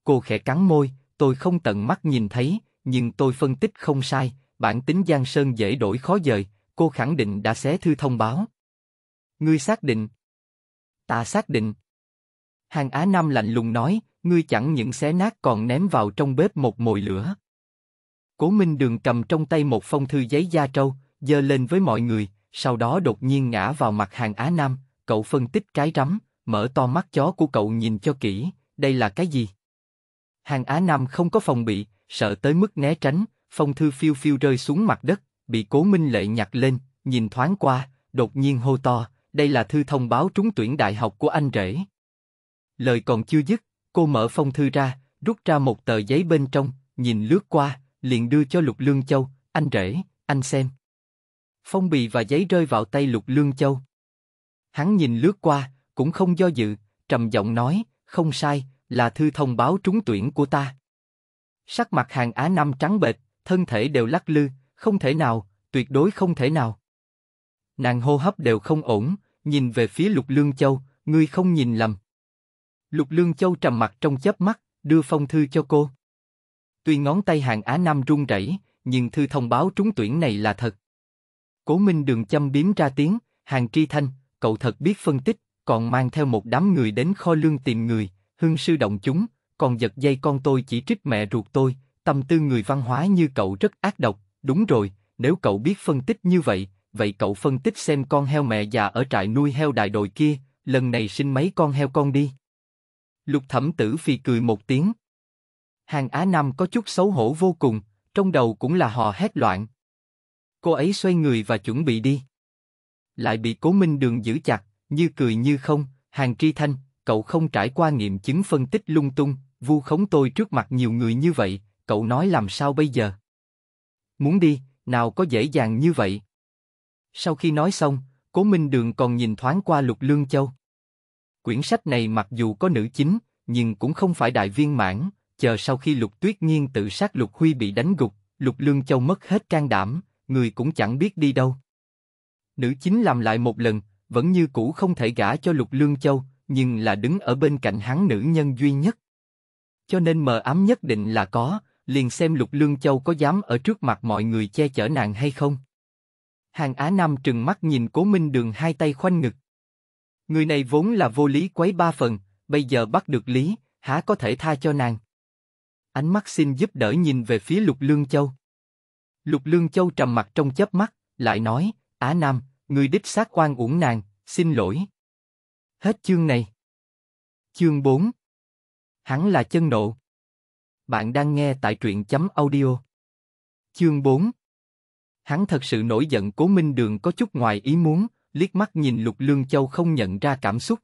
cô khẽ cắn môi, tôi không tận mắt nhìn thấy, nhưng tôi phân tích không sai, bản tính Giang Sơn dễ đổi khó dời, cô khẳng định đã xé thư thông báo. Ngươi xác định? Ta xác định. Hàn Á Nam lạnh lùng nói, ngươi chẳng những xé nát còn ném vào trong bếp một mồi lửa. Cố Minh Đường cầm trong tay một phong thư giấy da trâu, giơ lên với mọi người, sau đó đột nhiên ngã vào mặt Hàn Á Nam, cậu phân tích cái rắm, mở to mắt chó của cậu nhìn cho kỹ, đây là cái gì? Hàn Á Nam không có phòng bị, sợ tới mức né tránh, phong thư phiêu phiêu rơi xuống mặt đất, bị Cố Minh Lệ nhặt lên, nhìn thoáng qua, đột nhiên hô to, đây là thư thông báo trúng tuyển đại học của anh rể. Lời còn chưa dứt, cô mở phong thư ra, rút ra một tờ giấy bên trong, nhìn lướt qua, liền đưa cho Lục Lương Châu, anh rể, anh xem. Phong bì và giấy rơi vào tay Lục Lương Châu. Hắn nhìn lướt qua, cũng không do dự, trầm giọng nói, không sai, là thư thông báo trúng tuyển của ta. Sắc mặt Hàn Á Nam trắng bệch, thân thể đều lắc lư, không thể nào, tuyệt đối không thể nào. Nàng hô hấp đều không ổn, nhìn về phía Lục Lương Châu, ngươi không nhìn lầm. Lục Lương Châu trầm mặt trong chớp mắt, đưa phong thư cho cô. Tuy ngón tay Hàn Á Nam run rẩy, nhưng thư thông báo trúng tuyển này là thật. Cố Minh Đường châm biếm ra tiếng, Hàn Tri Thanh, cậu thật biết phân tích, còn mang theo một đám người đến kho lương tìm người, hưng sư động chúng, còn giật dây con tôi chỉ trích mẹ ruột tôi, tâm tư người văn hóa như cậu rất ác độc, đúng rồi, nếu cậu biết phân tích như vậy, vậy cậu phân tích xem con heo mẹ già ở trại nuôi heo đại đội kia, lần này sinh mấy con heo con đi. Lục Thẩm Tử phì cười một tiếng. Hàn Á Nam có chút xấu hổ vô cùng, trong đầu cũng là hò hét loạn. Cô ấy xoay người và chuẩn bị đi. Lại bị Cố Minh Đường giữ chặt, như cười như không, Hàn Tri Thanh, cậu không trải qua nghiệm chứng phân tích lung tung, vu khống tôi trước mặt nhiều người như vậy, cậu nói làm sao bây giờ? Muốn đi, nào có dễ dàng như vậy? Sau khi nói xong, Cố Minh Đường còn nhìn thoáng qua Lục Lương Châu. Quyển sách này mặc dù có nữ chính, nhưng cũng không phải đại viên mãn, chờ sau khi Lục Tuyết Nhiên tự sát Lục Huy bị đánh gục, Lục Lương Châu mất hết can đảm, người cũng chẳng biết đi đâu. Nữ chính làm lại một lần, vẫn như cũ không thể gả cho Lục Lương Châu, nhưng là đứng ở bên cạnh hắn nữ nhân duy nhất. Cho nên mờ ám nhất định là có, liền xem Lục Lương Châu có dám ở trước mặt mọi người che chở nàng hay không. Hàn Á Nam trừng mắt nhìn Cố Minh Đường hai tay khoanh ngực. Người này vốn là vô lý quấy ba phần, bây giờ bắt được lý, há có thể tha cho nàng. Ánh mắt xin giúp đỡ nhìn về phía Lục Lương Châu. Lục Lương Châu trầm mặt trong chớp mắt, lại nói, Á Nam, người đích xác oan uổng nàng, xin lỗi. Hết chương này. Chương 4. Hắn là chân nộ. Bạn đang nghe tại truyện.audio. Chương 4. Hắn thật sự nổi giận. Cố Minh Đường có chút ngoài ý muốn, liếc mắt nhìn Lục Lương Châu không nhận ra cảm xúc.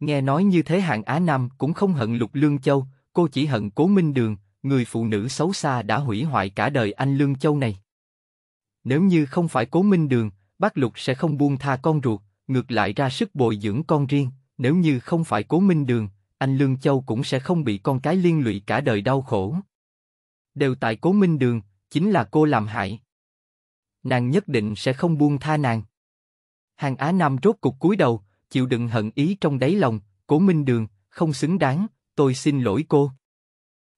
Nghe nói như thế Hàn Á Nam cũng không hận Lục Lương Châu, cô chỉ hận Cố Minh Đường, người phụ nữ xấu xa đã hủy hoại cả đời anh Lương Châu này. Nếu như không phải Cố Minh Đường, bác Lục sẽ không buông tha con ruột, ngược lại ra sức bồi dưỡng con riêng. Nếu như không phải Cố Minh Đường, anh Lương Châu cũng sẽ không bị con cái liên lụy cả đời đau khổ. Đều tại Cố Minh Đường, chính là cô làm hại. Nàng nhất định sẽ không buông tha nàng. Hàn Á Nam rốt cục cúi đầu, chịu đựng hận ý trong đáy lòng. Cố Minh Đường, không xứng đáng, tôi xin lỗi cô.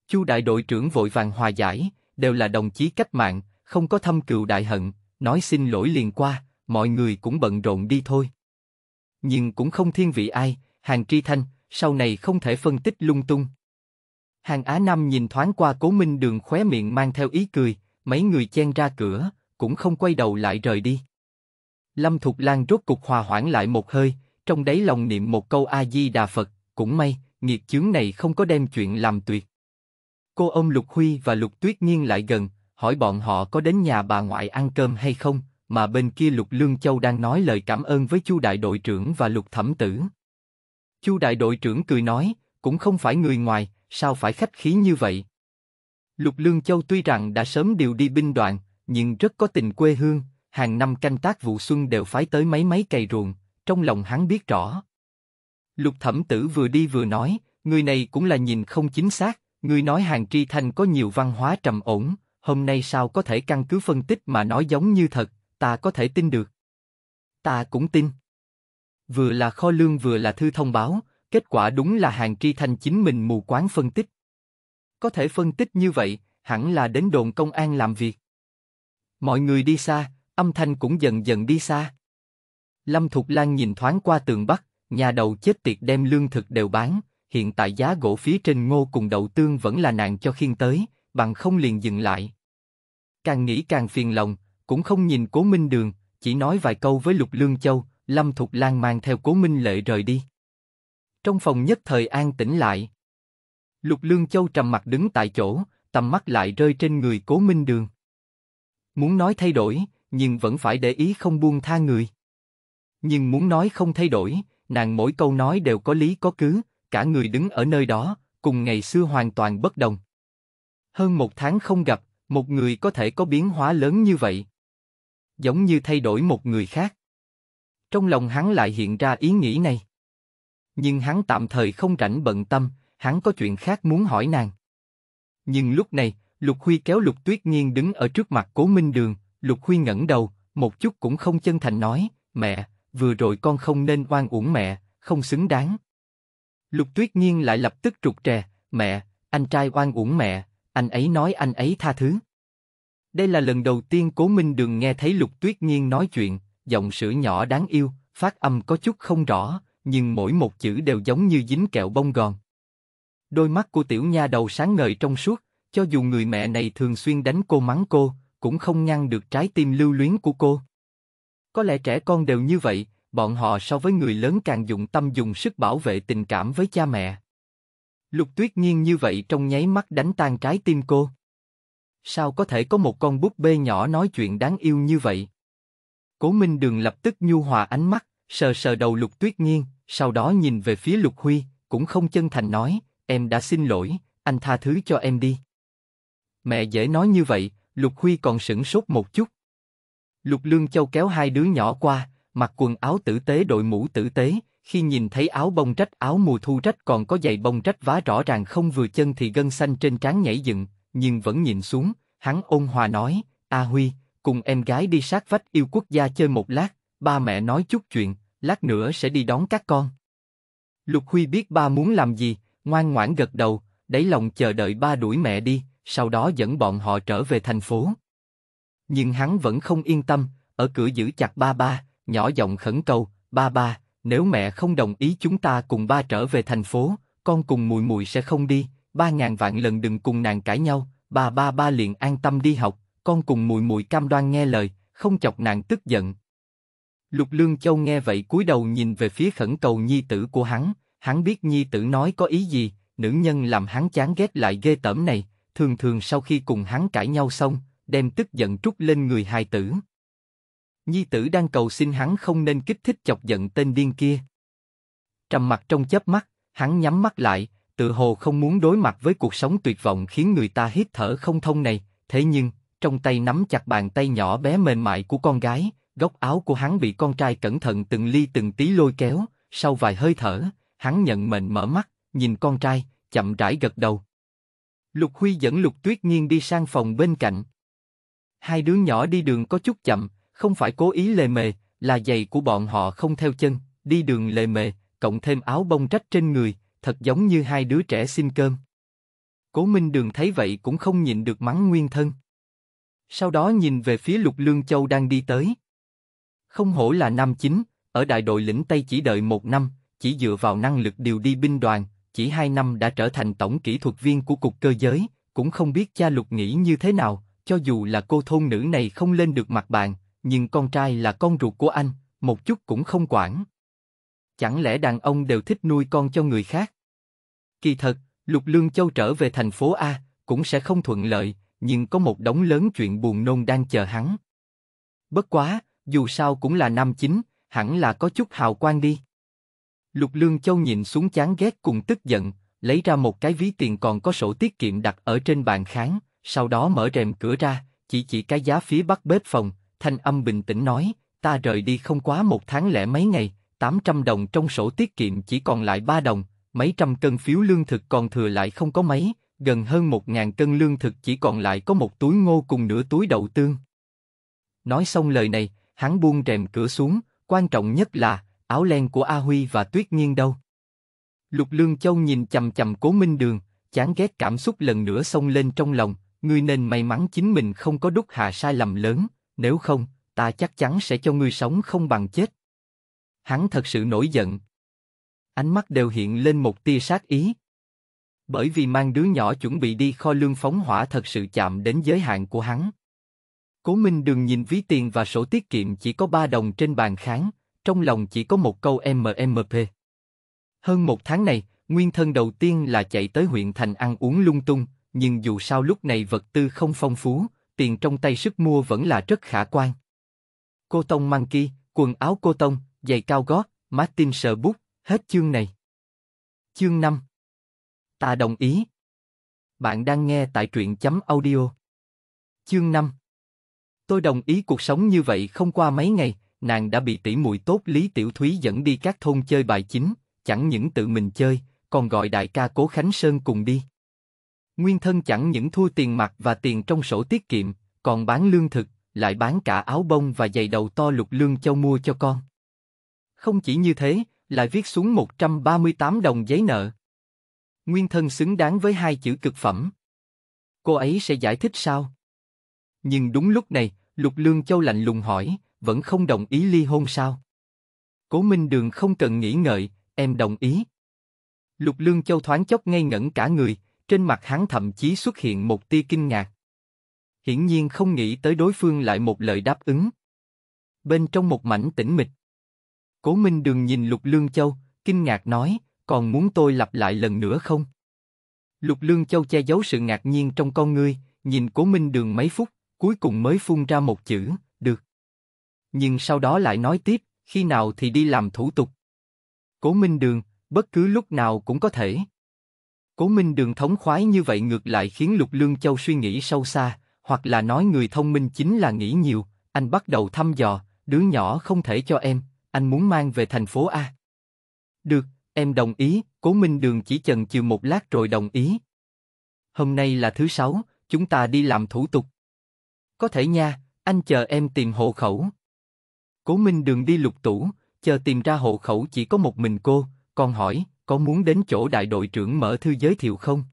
Chu đại đội trưởng vội vàng hòa giải, đều là đồng chí cách mạng, không có thâm cừu đại hận, nói xin lỗi liền qua, mọi người cũng bận rộn đi thôi. Nhưng cũng không thiên vị ai, Hàn Tri Thanh, sau này không thể phân tích lung tung. Hàn Á Nam nhìn thoáng qua Cố Minh Đường khóe miệng mang theo ý cười, mấy người chen ra cửa, cũng không quay đầu lại rời đi. Lâm Thục Lan rốt cục hòa hoãn lại một hơi, trong đáy lòng niệm một câu A-di-đà Phật, cũng may, nghiệt chướng này không có đem chuyện làm tuyệt. Cô ôm Lục Huy và Lục Tuyết Nhiên lại gần, hỏi bọn họ có đến nhà bà ngoại ăn cơm hay không, mà bên kia Lục Lương Châu đang nói lời cảm ơn với Chu đại đội trưởng và Lục Thẩm Tử. Chu đại đội trưởng cười nói, cũng không phải người ngoài, sao phải khách khí như vậy. Lục Lương Châu tuy rằng đã sớm điều đi binh đoàn, nhưng rất có tình quê hương, hàng năm canh tác vụ xuân đều phái tới mấy cày ruộng, trong lòng hắn biết rõ. Lục Thẩm Tử vừa đi vừa nói, người này cũng là nhìn không chính xác, người nói Hàn Tri Thanh có nhiều văn hóa trầm ổn, hôm nay sao có thể căn cứ phân tích mà nói giống như thật, ta có thể tin được. Ta cũng tin. Vừa là kho lương vừa là thư thông báo, kết quả đúng là Hàn Tri Thanh chính mình mù quáng phân tích. Có thể phân tích như vậy, hẳn là đến đồn công an làm việc. Mọi người đi xa, âm thanh cũng dần dần đi xa. Lâm Thục Lan nhìn thoáng qua tường Bắc, nhà đầu chết tiệt đem lương thực đều bán, hiện tại giá gỗ phía trên ngô cùng đậu tương vẫn là nàng cho khiêng tới, bằng không liền dừng lại. Càng nghĩ càng phiền lòng, cũng không nhìn Cố Minh Đường, chỉ nói vài câu với Lục Lương Châu, Lâm Thục Lan mang theo Cố Minh Lệ rời đi. Trong phòng nhất thời an tĩnh lại. Lục Lương Châu trầm mặt đứng tại chỗ, tầm mắt lại rơi trên người Cố Minh Đường. Muốn nói thay đổi, nhưng vẫn phải để ý không buông tha người. Nhưng muốn nói không thay đổi, nàng mỗi câu nói đều có lý có cứ, cả người đứng ở nơi đó, cùng ngày xưa hoàn toàn bất đồng. Hơn một tháng không gặp, một người có thể có biến hóa lớn như vậy. Giống như thay đổi một người khác. Trong lòng hắn lại hiện ra ý nghĩ này. Nhưng hắn tạm thời không rảnh bận tâm, hắn có chuyện khác muốn hỏi nàng. Nhưng lúc này, Lục Huy kéo Lục Tuyết Nhiên đứng ở trước mặt Cố Minh Đường. Lục Huy ngẩng đầu, một chút cũng không chân thành nói, mẹ, vừa rồi con không nên oan uổng mẹ, không xứng đáng. Lục Tuyết Nhiên lại lập tức trục trè, mẹ, anh trai oan uổng mẹ, anh ấy nói anh ấy tha thứ. Đây là lần đầu tiên Cố Minh Đường nghe thấy Lục Tuyết Nhiên nói chuyện, giọng sữa nhỏ đáng yêu, phát âm có chút không rõ, nhưng mỗi một chữ đều giống như dính kẹo bông gòn. Đôi mắt của tiểu nha đầu sáng ngời trong suốt, cho dù người mẹ này thường xuyên đánh cô mắng cô, cũng không ngăn được trái tim lưu luyến của cô. Có lẽ trẻ con đều như vậy, bọn họ so với người lớn càng dụng tâm dùng sức bảo vệ tình cảm với cha mẹ. Lục Tuyết Nhiên như vậy trong nháy mắt đánh tan trái tim cô. Sao có thể có một con búp bê nhỏ nói chuyện đáng yêu như vậy? Cố Minh Đường lập tức nhu hòa ánh mắt, sờ sờ đầu Lục Tuyết Nhiên, sau đó nhìn về phía Lục Huy, cũng không chân thành nói, em đã xin lỗi, anh tha thứ cho em đi. Mẹ dễ nói như vậy, Lục Huy còn sửng sốt một chút. Lục Lương Châu kéo hai đứa nhỏ qua, mặc quần áo tử tế đội mũ tử tế, khi nhìn thấy áo bông rách, áo mùa thu rách còn có giày bông rách vá rõ ràng không vừa chân thì gân xanh trên trán nhảy dựng, nhưng vẫn nhìn xuống, hắn ôn hòa nói, A Huy, cùng em gái đi sát vách yêu quốc gia chơi một lát, ba mẹ nói chút chuyện, lát nữa sẽ đi đón các con. Lục Huy biết ba muốn làm gì, ngoan ngoãn gật đầu, đáy lòng chờ đợi ba đuổi mẹ đi, sau đó dẫn bọn họ trở về thành phố. Nhưng hắn vẫn không yên tâm, ở cửa giữ chặt ba ba, nhỏ giọng khẩn cầu, ba ba, nếu mẹ không đồng ý chúng ta cùng ba trở về thành phố, con cùng muội muội sẽ không đi, ba ngàn vạn lần đừng cùng nàng cãi nhau, ba liền an tâm đi học, con cùng muội muội cam đoan nghe lời, không chọc nàng tức giận. Lục Lương Châu nghe vậy cúi đầu nhìn về phía khẩn cầu nhi tử của hắn, hắn biết nhi tử nói có ý gì, nữ nhân làm hắn chán ghét lại ghê tởm này, thường thường sau khi cùng hắn cãi nhau xong, đem tức giận trút lên người hài tử. Nhi tử đang cầu xin hắn không nên kích thích chọc giận tên điên kia. Trầm mặc trong chớp mắt, hắn nhắm mắt lại, tự hồ không muốn đối mặt với cuộc sống tuyệt vọng khiến người ta hít thở không thông này, thế nhưng, trong tay nắm chặt bàn tay nhỏ bé mềm mại của con gái, góc áo của hắn bị con trai cẩn thận từng ly từng tí lôi kéo, sau vài hơi thở, hắn nhận mệnh mở mắt, nhìn con trai, chậm rãi gật đầu. Lục Huy dẫn Lục Tuyết Nhiên đi sang phòng bên cạnh. Hai đứa nhỏ đi đường có chút chậm, không phải cố ý lề mề, là giày của bọn họ không theo chân, đi đường lề mề, cộng thêm áo bông rách trên người, thật giống như hai đứa trẻ xin cơm. Cố Minh Đường thấy vậy cũng không nhịn được mắng nguyên thân. Sau đó nhìn về phía Lục Lương Châu đang đi tới. Không hổ là nam chính, ở đại đội lĩnh Tây chỉ đợi một năm, chỉ dựa vào năng lực điều đi binh đoàn, chỉ 2 năm đã trở thành tổng kỹ thuật viên của cục cơ giới, cũng không biết cha Lục nghĩ như thế nào, cho dù là cô thôn nữ này không lên được mặt bàn, nhưng con trai là con ruột của anh, một chút cũng không quản. Chẳng lẽ đàn ông đều thích nuôi con cho người khác? Kỳ thật, Lục Lương Châu trở về thành phố A, cũng sẽ không thuận lợi, nhưng có một đống lớn chuyện buồn nôn đang chờ hắn. Bất quá, dù sao cũng là nam chính, hẳn là có chút hào quang đi. Lục Lương Châu nhìn xuống chán ghét cùng tức giận, lấy ra một cái ví tiền còn có sổ tiết kiệm đặt ở trên bàn kháng, sau đó mở rèm cửa ra, chỉ cái giá phía bắc bếp phòng, thanh âm bình tĩnh nói, ta rời đi không quá 1 tháng lẻ mấy ngày, 800 đồng trong sổ tiết kiệm chỉ còn lại 3 đồng, mấy trăm cân phiếu lương thực còn thừa lại không có mấy, gần hơn 1.000 cân lương thực chỉ còn lại có 1 túi ngô cùng nửa túi đậu tương. Nói xong lời này, hắn buông rèm cửa xuống, quan trọng nhất là, áo len của A Huy và Tuyết Nhiên đâu? Lục Lương Châu nhìn chằm chằm Cố Minh Đường, chán ghét cảm xúc lần nữa xông lên trong lòng, ngươi nên may mắn chính mình không có đúc hạ sai lầm lớn, nếu không, ta chắc chắn sẽ cho ngươi sống không bằng chết. Hắn thật sự nổi giận. Ánh mắt đều hiện lên một tia sát ý. Bởi vì mang đứa nhỏ chuẩn bị đi kho lương phóng hỏa thật sự chạm đến giới hạn của hắn. Cố Minh Đường nhìn ví tiền và sổ tiết kiệm chỉ có 3 đồng trên bàn kháng, trong lòng chỉ có một câu MMP. Hơn 1 tháng này, nguyên thân đầu tiên là chạy tới huyện thành ăn uống lung tung, nhưng dù sao lúc này vật tư không phong phú, tiền trong tay sức mua vẫn là rất khả quan. Cô tông monkey, quần áo cô tông, giày cao gót, Martin sờ bút, hết chương này. Chương 5. Ta đồng ý. Bạn đang nghe tại Truyen.Audio. Chương 5. Tôi đồng ý. Cuộc sống như vậy không qua mấy ngày, nàng đã bị tỷ muội tốt Lý Tiểu Thúy dẫn đi các thôn chơi bài chính, chẳng những tự mình chơi, còn gọi đại ca Cố Khánh Sơn cùng đi. Nguyên thân chẳng những thua tiền mặt và tiền trong sổ tiết kiệm, còn bán lương thực, lại bán cả áo bông và giày đầu to Lục Lương Châu mua cho con. Không chỉ như thế, lại viết xuống 138 đồng giấy nợ. Nguyên thân xứng đáng với 2 chữ cực phẩm. Cô ấy sẽ giải thích sao? Nhưng đúng lúc này, Lục Lương Châu lạnh lùng hỏi, vẫn không đồng ý ly hôn sao? Cố Minh Đường không cần nghĩ ngợi, em đồng ý. Lục Lương Châu thoáng chốc ngây ngẩn cả người, trên mặt hắn thậm chí xuất hiện một tia kinh ngạc. Hiển nhiên không nghĩ tới đối phương lại một lời đáp ứng. Bên trong một mảnh tĩnh mịch. Cố Minh Đường nhìn Lục Lương Châu, kinh ngạc nói, còn muốn tôi lặp lại lần nữa không? Lục Lương Châu che giấu sự ngạc nhiên trong con ngươi, nhìn Cố Minh Đường mấy phút, cuối cùng mới phun ra một chữ, được. Nhưng sau đó lại nói tiếp, khi nào thì đi làm thủ tục? Cố Minh Đường, bất cứ lúc nào cũng có thể. Cố Minh Đường thống khoái như vậy ngược lại khiến Lục Lương Châu suy nghĩ sâu xa, hoặc là nói người thông minh chính là nghĩ nhiều, anh bắt đầu thăm dò, đứa nhỏ không thể cho em, anh muốn mang về thành phố A. Được, em đồng ý. Cố Minh Đường chỉ chần chừ một lát rồi đồng ý. Hôm nay là thứ Sáu, chúng ta đi làm thủ tục. Có thể nha, anh chờ em tìm hộ khẩu. Cố Minh Đường đi lục tủ, chờ tìm ra hộ khẩu chỉ có một mình cô, còn hỏi, có muốn đến chỗ đại đội trưởng mở thư giới thiệu không?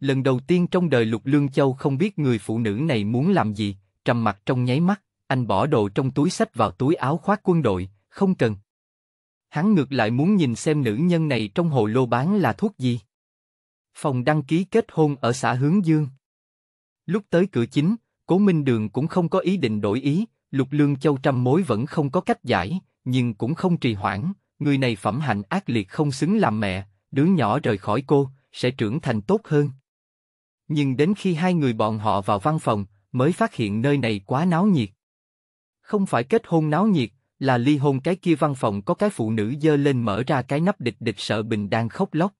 Lần đầu tiên trong đời Lục Lương Châu không biết người phụ nữ này muốn làm gì, trầm mặc trong nháy mắt, anh bỏ đồ trong túi xách vào túi áo khoác quân đội, không cần. Hắn ngược lại muốn nhìn xem nữ nhân này trong hồ lô bán là thuốc gì. Phòng đăng ký kết hôn ở xã Hướng Dương. Lúc tới cửa chính, Cố Minh Đường cũng không có ý định đổi ý, Lục Lương Châu trăm mối vẫn không có cách giải, nhưng cũng không trì hoãn, người này phẩm hạnh ác liệt không xứng làm mẹ, đứa nhỏ rời khỏi cô, sẽ trưởng thành tốt hơn. Nhưng đến khi hai người bọn họ vào văn phòng, mới phát hiện nơi này quá náo nhiệt. Không phải kết hôn náo nhiệt, là ly hôn. Cái kia văn phòng có cái phụ nữ giơ lên mở ra cái nắp địch địch sợ bình đang khóc lóc.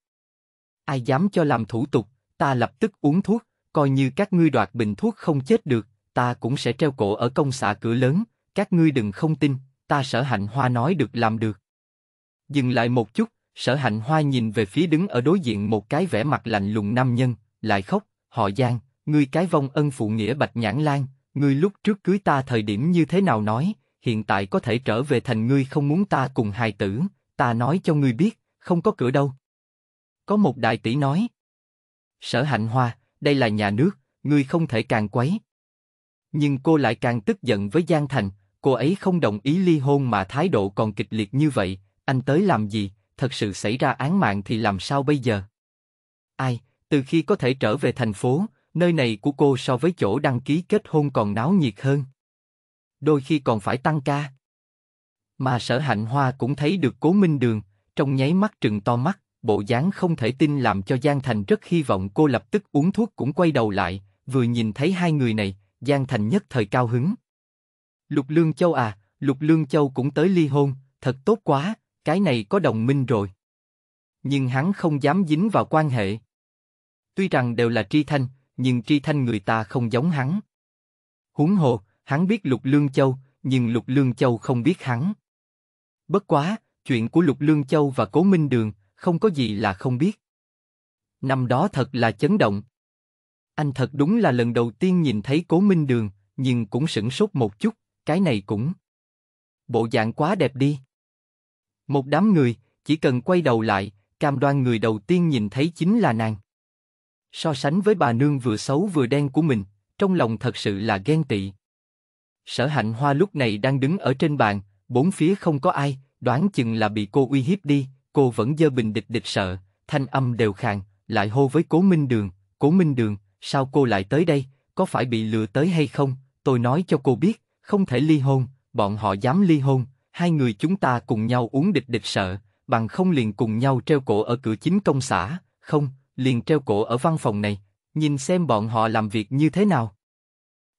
Ai dám cho làm thủ tục, ta lập tức uống thuốc, coi như các ngươi đoạt bình thuốc không chết được, ta cũng sẽ treo cổ ở công xã cửa lớn, các ngươi đừng không tin, ta Sở Hạnh Hoa nói được làm được. Dừng lại một chút, Sở Hạnh Hoa nhìn về phía đứng ở đối diện một cái vẻ mặt lạnh lùng nam nhân, lại khóc, họ Giang, ngươi cái vong ân phụ nghĩa bạch nhãn lan, ngươi lúc trước cưới ta thời điểm như thế nào nói, hiện tại có thể trở về thành ngươi không muốn ta cùng hài tử, ta nói cho ngươi biết, không có cửa đâu. Có một đại tỷ nói. Sở Hạnh Hoa, đây là nhà nước, ngươi không thể càng quấy. Nhưng cô lại càng tức giận với Giang Thành, cô ấy không đồng ý ly hôn mà thái độ còn kịch liệt như vậy, anh tới làm gì, thật sự xảy ra án mạng thì làm sao bây giờ? Ai, từ khi có thể trở về thành phố, nơi này của cô so với chỗ đăng ký kết hôn còn náo nhiệt hơn. Đôi khi còn phải tăng ca. Mà Sở Hạnh Hoa cũng thấy được Cố Minh Đường, trong nháy mắt trừng to mắt, bộ dáng không thể tin làm cho Giang Thành rất hy vọng cô lập tức uống thuốc cũng quay đầu lại, vừa nhìn thấy hai người này, Giang Thành nhất thời cao hứng. Lục Lương Châu à, Lục Lương Châu cũng tới ly hôn, thật tốt quá, cái này có đồng minh rồi. Nhưng hắn không dám dính vào quan hệ. Tuy rằng đều là Tri Thanh, nhưng Tri Thanh người ta không giống hắn. Huống hồ, hắn biết Lục Lương Châu, nhưng Lục Lương Châu không biết hắn. Bất quá, chuyện của Lục Lương Châu và Cố Minh Đường, không có gì là không biết. Năm đó thật là chấn động. Anh thật đúng là lần đầu tiên nhìn thấy Cố Minh Đường, nhưng cũng sửng sốt một chút, cái này cũng. Bộ dạng quá đẹp đi. Một đám người, chỉ cần quay đầu lại, cam đoan người đầu tiên nhìn thấy chính là nàng. So sánh với bà nương vừa xấu vừa đen của mình, trong lòng thật sự là ghen tị. Sở Hạnh Hoa lúc này đang đứng ở trên bàn, bốn phía không có ai, đoán chừng là bị cô uy hiếp đi, cô vẫn giơ bình địch địch sợ, thanh âm đều khàn, lại hô với Cố Minh Đường, Cố Minh Đường, sao cô lại tới đây, có phải bị lừa tới hay không, tôi nói cho cô biết, không thể ly hôn, bọn họ dám ly hôn, hai người chúng ta cùng nhau uống địch địch sợ, bằng không liền cùng nhau treo cổ ở cửa chính công xã, không, liền treo cổ ở văn phòng này, nhìn xem bọn họ làm việc như thế nào.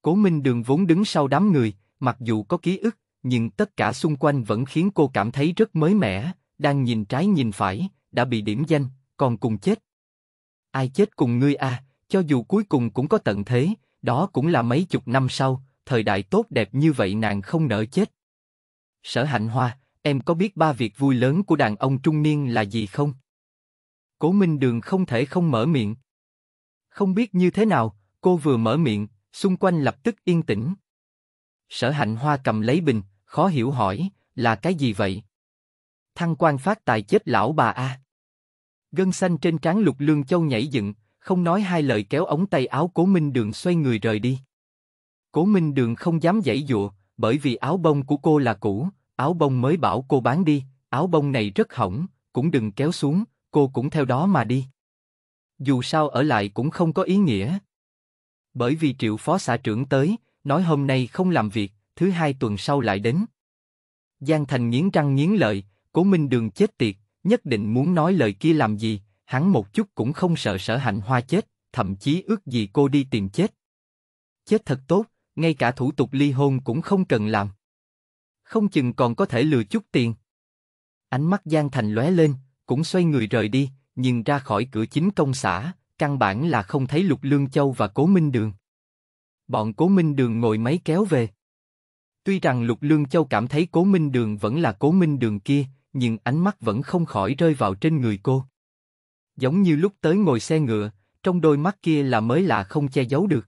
Cố Minh Đường vốn đứng sau đám người, mặc dù có ký ức, nhưng tất cả xung quanh vẫn khiến cô cảm thấy rất mới mẻ, đang nhìn trái nhìn phải, đã bị điểm danh, còn cùng chết. Ai chết cùng ngươi à, cho dù cuối cùng cũng có tận thế, đó cũng là mấy chục năm sau, thời đại tốt đẹp như vậy nàng không nỡ chết. Sở Hạnh Hoa, em có biết ba việc vui lớn của đàn ông trung niên là gì không? Cố Minh Đường không thể không mở miệng. Không biết như thế nào, cô vừa mở miệng, xung quanh lập tức yên tĩnh. Sở Hạnh Hoa cầm lấy bình, khó hiểu hỏi, là cái gì vậy? Thăng quan phát tài chết lão bà a. Gân xanh trên trán Lục Lương Châu nhảy dựng, không nói hai lời kéo ống tay áo Cố Minh Đường xoay người rời đi. Cố Minh Đường không dám giãy giụa, bởi vì áo bông của cô là cũ, áo bông mới bảo cô bán đi, áo bông này rất hỏng, cũng đừng kéo xuống, cô cũng theo đó mà đi. Dù sao ở lại cũng không có ý nghĩa. Bởi vì Triệu phó xã trưởng tới, nói hôm nay không làm việc, thứ hai tuần sau lại đến. Giang Thành nghiến răng nghiến lợi, Cố Minh Đường chết tiệt, nhất định muốn nói lời kia làm gì, hắn một chút cũng không sợ Sở Hạnh Hoa chết, thậm chí ước gì cô đi tìm chết. Chết thật tốt, ngay cả thủ tục ly hôn cũng không cần làm. Không chừng còn có thể lừa chút tiền. Ánh mắt Giang Thành lóe lên, cũng xoay người rời đi, nhưng ra khỏi cửa chính công xã, căn bản là không thấy Lục Lương Châu và Cố Minh Đường. Bọn Cố Minh Đường ngồi máy kéo về. Tuy rằng Lục Lương Châu cảm thấy Cố Minh Đường vẫn là Cố Minh Đường kia, nhưng ánh mắt vẫn không khỏi rơi vào trên người cô. Giống như lúc tới ngồi xe ngựa, trong đôi mắt kia là mới lạ không che giấu được.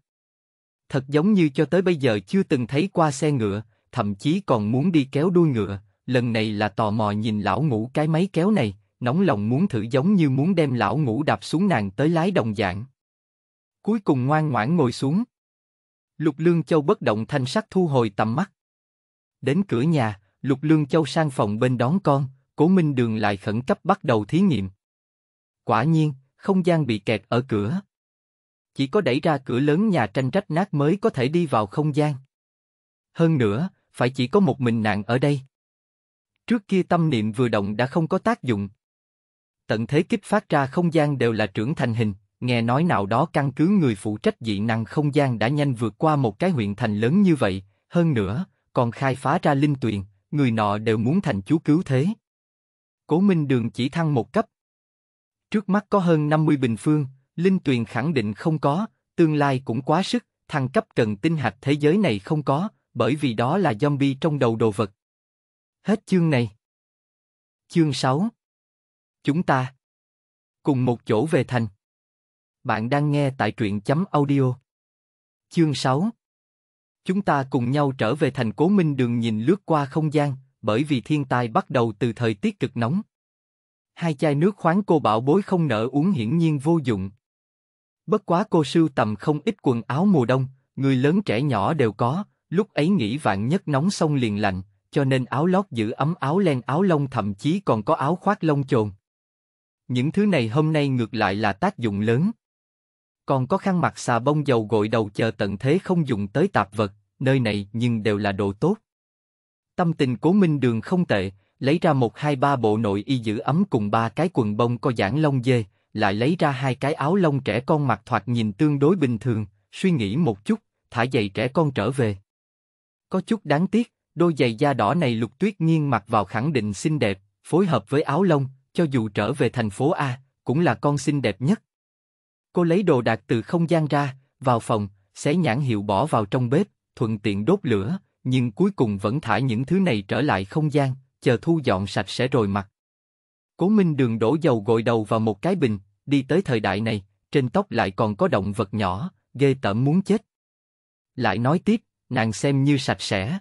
Thật giống như cho tới bây giờ chưa từng thấy qua xe ngựa, thậm chí còn muốn đi kéo đuôi ngựa, lần này là tò mò nhìn lão ngũ cái máy kéo này, nóng lòng muốn thử, giống như muốn đem lão ngũ đạp xuống nàng tới lái đồng dạng. Cuối cùng ngoan ngoãn ngồi xuống. Lục Lương Châu bất động thanh sắc thu hồi tầm mắt. Đến cửa nhà, Lục Lương Châu sang phòng bên đón con, Cố Minh Đường lại khẩn cấp bắt đầu thí nghiệm. Quả nhiên, không gian bị kẹt ở cửa. Chỉ có đẩy ra cửa lớn nhà tranh rách nát mới có thể đi vào không gian. Hơn nữa, phải chỉ có một mình nàng ở đây. Trước kia tâm niệm vừa động đã không có tác dụng. Tận thế kích phát ra không gian đều là trưởng thành hình, nghe nói nào đó căn cứ người phụ trách dị năng không gian đã nhanh vượt qua một cái huyện thành lớn như vậy, hơn nữa, còn khai phá ra linh tuyền, người nọ đều muốn thành chúa cứu thế. Cố Minh Đường chỉ thăng một cấp. Trước mắt có hơn 50 bình phương, linh tuyền khẳng định không có, tương lai cũng quá sức, thăng cấp cần tinh hạch thế giới này không có, bởi vì đó là zombie trong đầu đồ vật. Hết chương này. Chương 6. Chúng ta cùng một chỗ về thành. Bạn đang nghe tại Truyen.Audio. Chương 6. Chúng ta cùng nhau trở về thành. Cố Minh Đường nhìn lướt qua không gian, bởi vì thiên tai bắt đầu từ thời tiết cực nóng. Hai chai nước khoáng cô bảo bối không nỡ uống hiển nhiên vô dụng. Bất quá cô sưu tầm không ít quần áo mùa đông, người lớn trẻ nhỏ đều có, lúc ấy nghĩ vạn nhất nóng xong liền lạnh, cho nên áo lót giữ ấm, áo len, áo lông, thậm chí còn có áo khoác lông chồn. Những thứ này hôm nay ngược lại là tác dụng lớn. Còn có khăn mặt, xà bông, dầu gội đầu, chờ tận thế không dùng tới tạp vật, nơi này nhưng đều là đồ tốt. Tâm tình Cố Minh Đường không tệ, lấy ra 1, 2, 3 bộ nội y giữ ấm cùng 3 cái quần bông có giãn lông dê, lại lấy ra 2 cái áo lông trẻ con mặc thoạt nhìn tương đối bình thường, suy nghĩ một chút, thả giày trẻ con trở về. Có chút đáng tiếc, đôi giày da đỏ này Lục Tuyết Nhiên mặc vào khẳng định xinh đẹp, phối hợp với áo lông, cho dù trở về thành phố A, cũng là con xinh đẹp nhất. Cô lấy đồ đạc từ không gian ra, vào phòng, xé nhãn hiệu bỏ vào trong bếp, thuận tiện đốt lửa, nhưng cuối cùng vẫn thả những thứ này trở lại không gian, chờ thu dọn sạch sẽ rồi mặc. Cố Minh Đường đổ dầu gội đầu vào một cái bình, đi tới thời đại này, trên tóc lại còn có động vật nhỏ, ghê tởm muốn chết. Lại nói tiếp, nàng xem như sạch sẽ,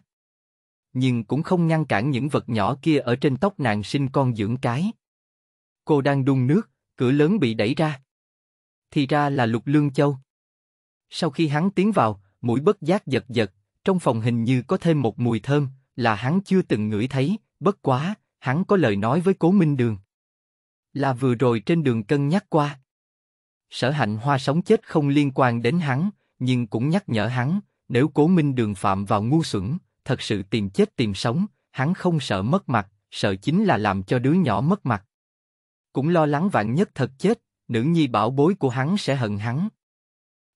nhưng cũng không ngăn cản những vật nhỏ kia ở trên tóc nàng sinh con dưỡng cái. Cô đang đun nước, cửa lớn bị đẩy ra. Thì ra là Lục Lương Châu. Sau khi hắn tiến vào, mũi bất giác giật giật, trong phòng hình như có thêm một mùi thơm, là hắn chưa từng ngửi thấy, bất quá, hắn có lời nói với Cố Minh Đường. Là vừa rồi trên đường cân nhắc qua. Sở Hạnh Hoa sống chết không liên quan đến hắn, nhưng cũng nhắc nhở hắn, nếu Cố Minh Đường phạm vào ngu xuẩn, thật sự tìm chết tìm sống, hắn không sợ mất mặt, sợ chính là làm cho đứa nhỏ mất mặt. Cũng lo lắng vạn nhất thật chết, nữ nhi bảo bối của hắn sẽ hận hắn.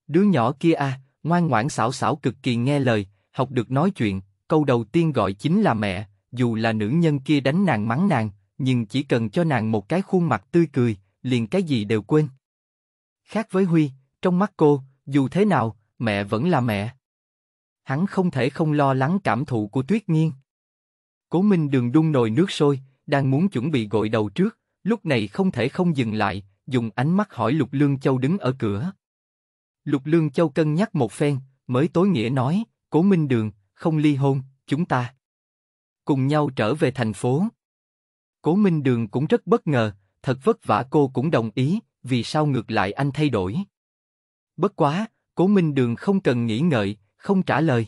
Đứa nhỏ kia à, ngoan ngoãn xảo xảo, cực kỳ nghe lời, học được nói chuyện, câu đầu tiên gọi chính là mẹ, dù là nữ nhân kia đánh nàng mắng nàng, nhưng chỉ cần cho nàng một cái khuôn mặt tươi cười, liền cái gì đều quên. Khác với Huy, trong mắt cô, dù thế nào, mẹ vẫn là mẹ. Hắn không thể không lo lắng cảm thụ của Tuyết Nhiên. Cố Minh Đường đun nồi nước sôi, đang muốn chuẩn bị gội đầu trước, lúc này không thể không dừng lại, dùng ánh mắt hỏi Lục Lương Châu đứng ở cửa. Lục Lương Châu cân nhắc một phen, mới tối nghĩa nói, Cố Minh Đường, không ly hôn, chúng ta cùng nhau trở về thành phố. Cố Minh Đường cũng rất bất ngờ, thật vất vả cô cũng đồng ý, vì sao ngược lại anh thay đổi. Bất quá, Cố Minh Đường không cần nghĩ ngợi, không trả lời.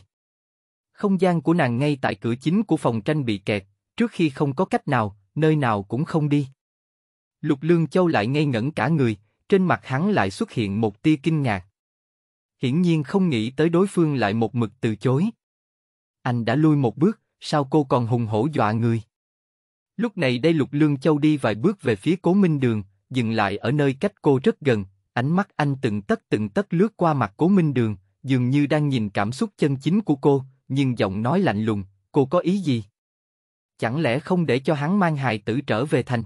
Không gian của nàng ngay tại cửa chính của phòng tranh bị kẹt, trước khi không có cách nào, nơi nào cũng không đi. Lục Lương Châu lại ngây ngẩn cả người, trên mặt hắn lại xuất hiện một tia kinh ngạc. Hiển nhiên không nghĩ tới đối phương lại một mực từ chối. Anh đã lui một bước, sao cô còn hùng hổ dọa người? Lúc này đây Lục Lương Châu đi vài bước về phía Cố Minh Đường, dừng lại ở nơi cách cô rất gần, ánh mắt anh từng tấc lướt qua mặt Cố Minh Đường, dường như đang nhìn cảm xúc chân chính của cô, nhưng giọng nói lạnh lùng, cô có ý gì? Chẳng lẽ không để cho hắn mang hài tử trở về thành?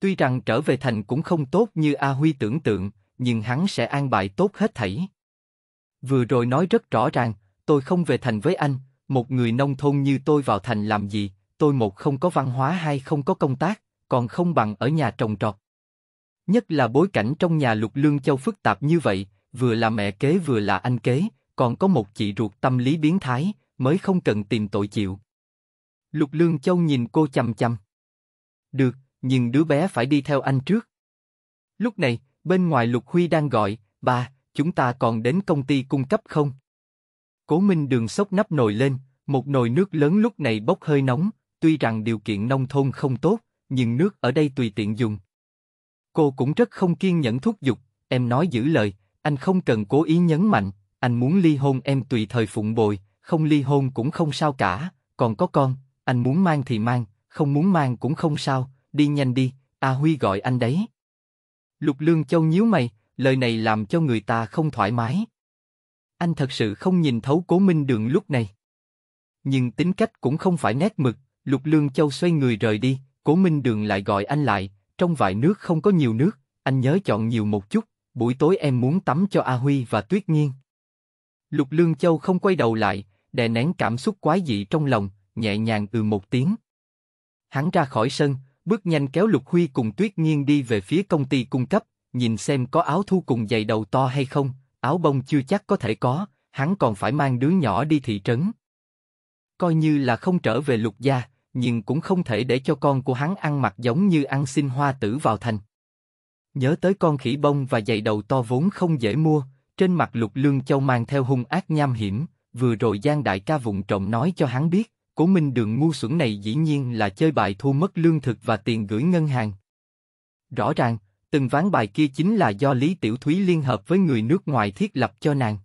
Tuy rằng trở về thành cũng không tốt như A Huy tưởng tượng, nhưng hắn sẽ an bài tốt hết thảy. Vừa rồi nói rất rõ ràng, tôi không về thành với anh, một người nông thôn như tôi vào thành làm gì, tôi một không có văn hóa, hai không có công tác, còn không bằng ở nhà trồng trọt. Nhất là bối cảnh trong nhà Lục Lương Châu phức tạp như vậy, vừa là mẹ kế vừa là anh kế, còn có một chị ruột tâm lý biến thái, mới không cần tìm tội chịu. Lục Lương Châu nhìn cô chằm chằm. Được, nhưng đứa bé phải đi theo anh trước. Lúc này, bên ngoài Lục Huy đang gọi, ba, chúng ta còn đến công ty cung cấp không? Cố Minh Đường xốc nắp nồi lên, một nồi nước lớn lúc này bốc hơi nóng, tuy rằng điều kiện nông thôn không tốt, nhưng nước ở đây tùy tiện dùng. Cô cũng rất không kiên nhẫn thúc giục, em nói giữ lời, anh không cần cố ý nhấn mạnh, anh muốn ly hôn em tùy thời phụng bồi, không ly hôn cũng không sao cả, còn có con, anh muốn mang thì mang, không muốn mang cũng không sao, đi nhanh đi, A Huy gọi anh đấy. Lục Lương Châu nhíu mày, lời này làm cho người ta không thoải mái. Anh thật sự không nhìn thấu Cố Minh Đường lúc này. Nhưng tính cách cũng không phải nét mực, Lục Lương Châu xoay người rời đi, Cố Minh Đường lại gọi anh lại, trong vại nước không có nhiều nước, anh nhớ chọn nhiều một chút, buổi tối em muốn tắm cho A Huy và Tuyết Nhiên. Lục Lương Châu không quay đầu lại, đè nén cảm xúc quái dị trong lòng, nhẹ nhàng ừ một tiếng. Hắn ra khỏi sân, bước nhanh kéo Lục Huy cùng Tuyết Nhiên đi về phía công ty cung cấp, nhìn xem có áo thu cùng giày đầu to hay không, áo bông chưa chắc có thể có, hắn còn phải mang đứa nhỏ đi thị trấn. Coi như là không trở về Lục gia, nhưng cũng không thể để cho con của hắn ăn mặc giống như ăn xin hoa tử vào thành. Nhớ tới con khỉ bông và giày đầu to vốn không dễ mua, trên mặt Lục Lương Châu mang theo hung ác nham hiểm, vừa rồi Giang đại ca vụng trộm nói cho hắn biết, Cố Minh Đường ngu xuẩn này dĩ nhiên là chơi bài thua mất lương thực và tiền gửi ngân hàng. Rõ ràng, từng ván bài kia chính là do Lý Tiểu Thúy liên hợp với người nước ngoài thiết lập cho nàng.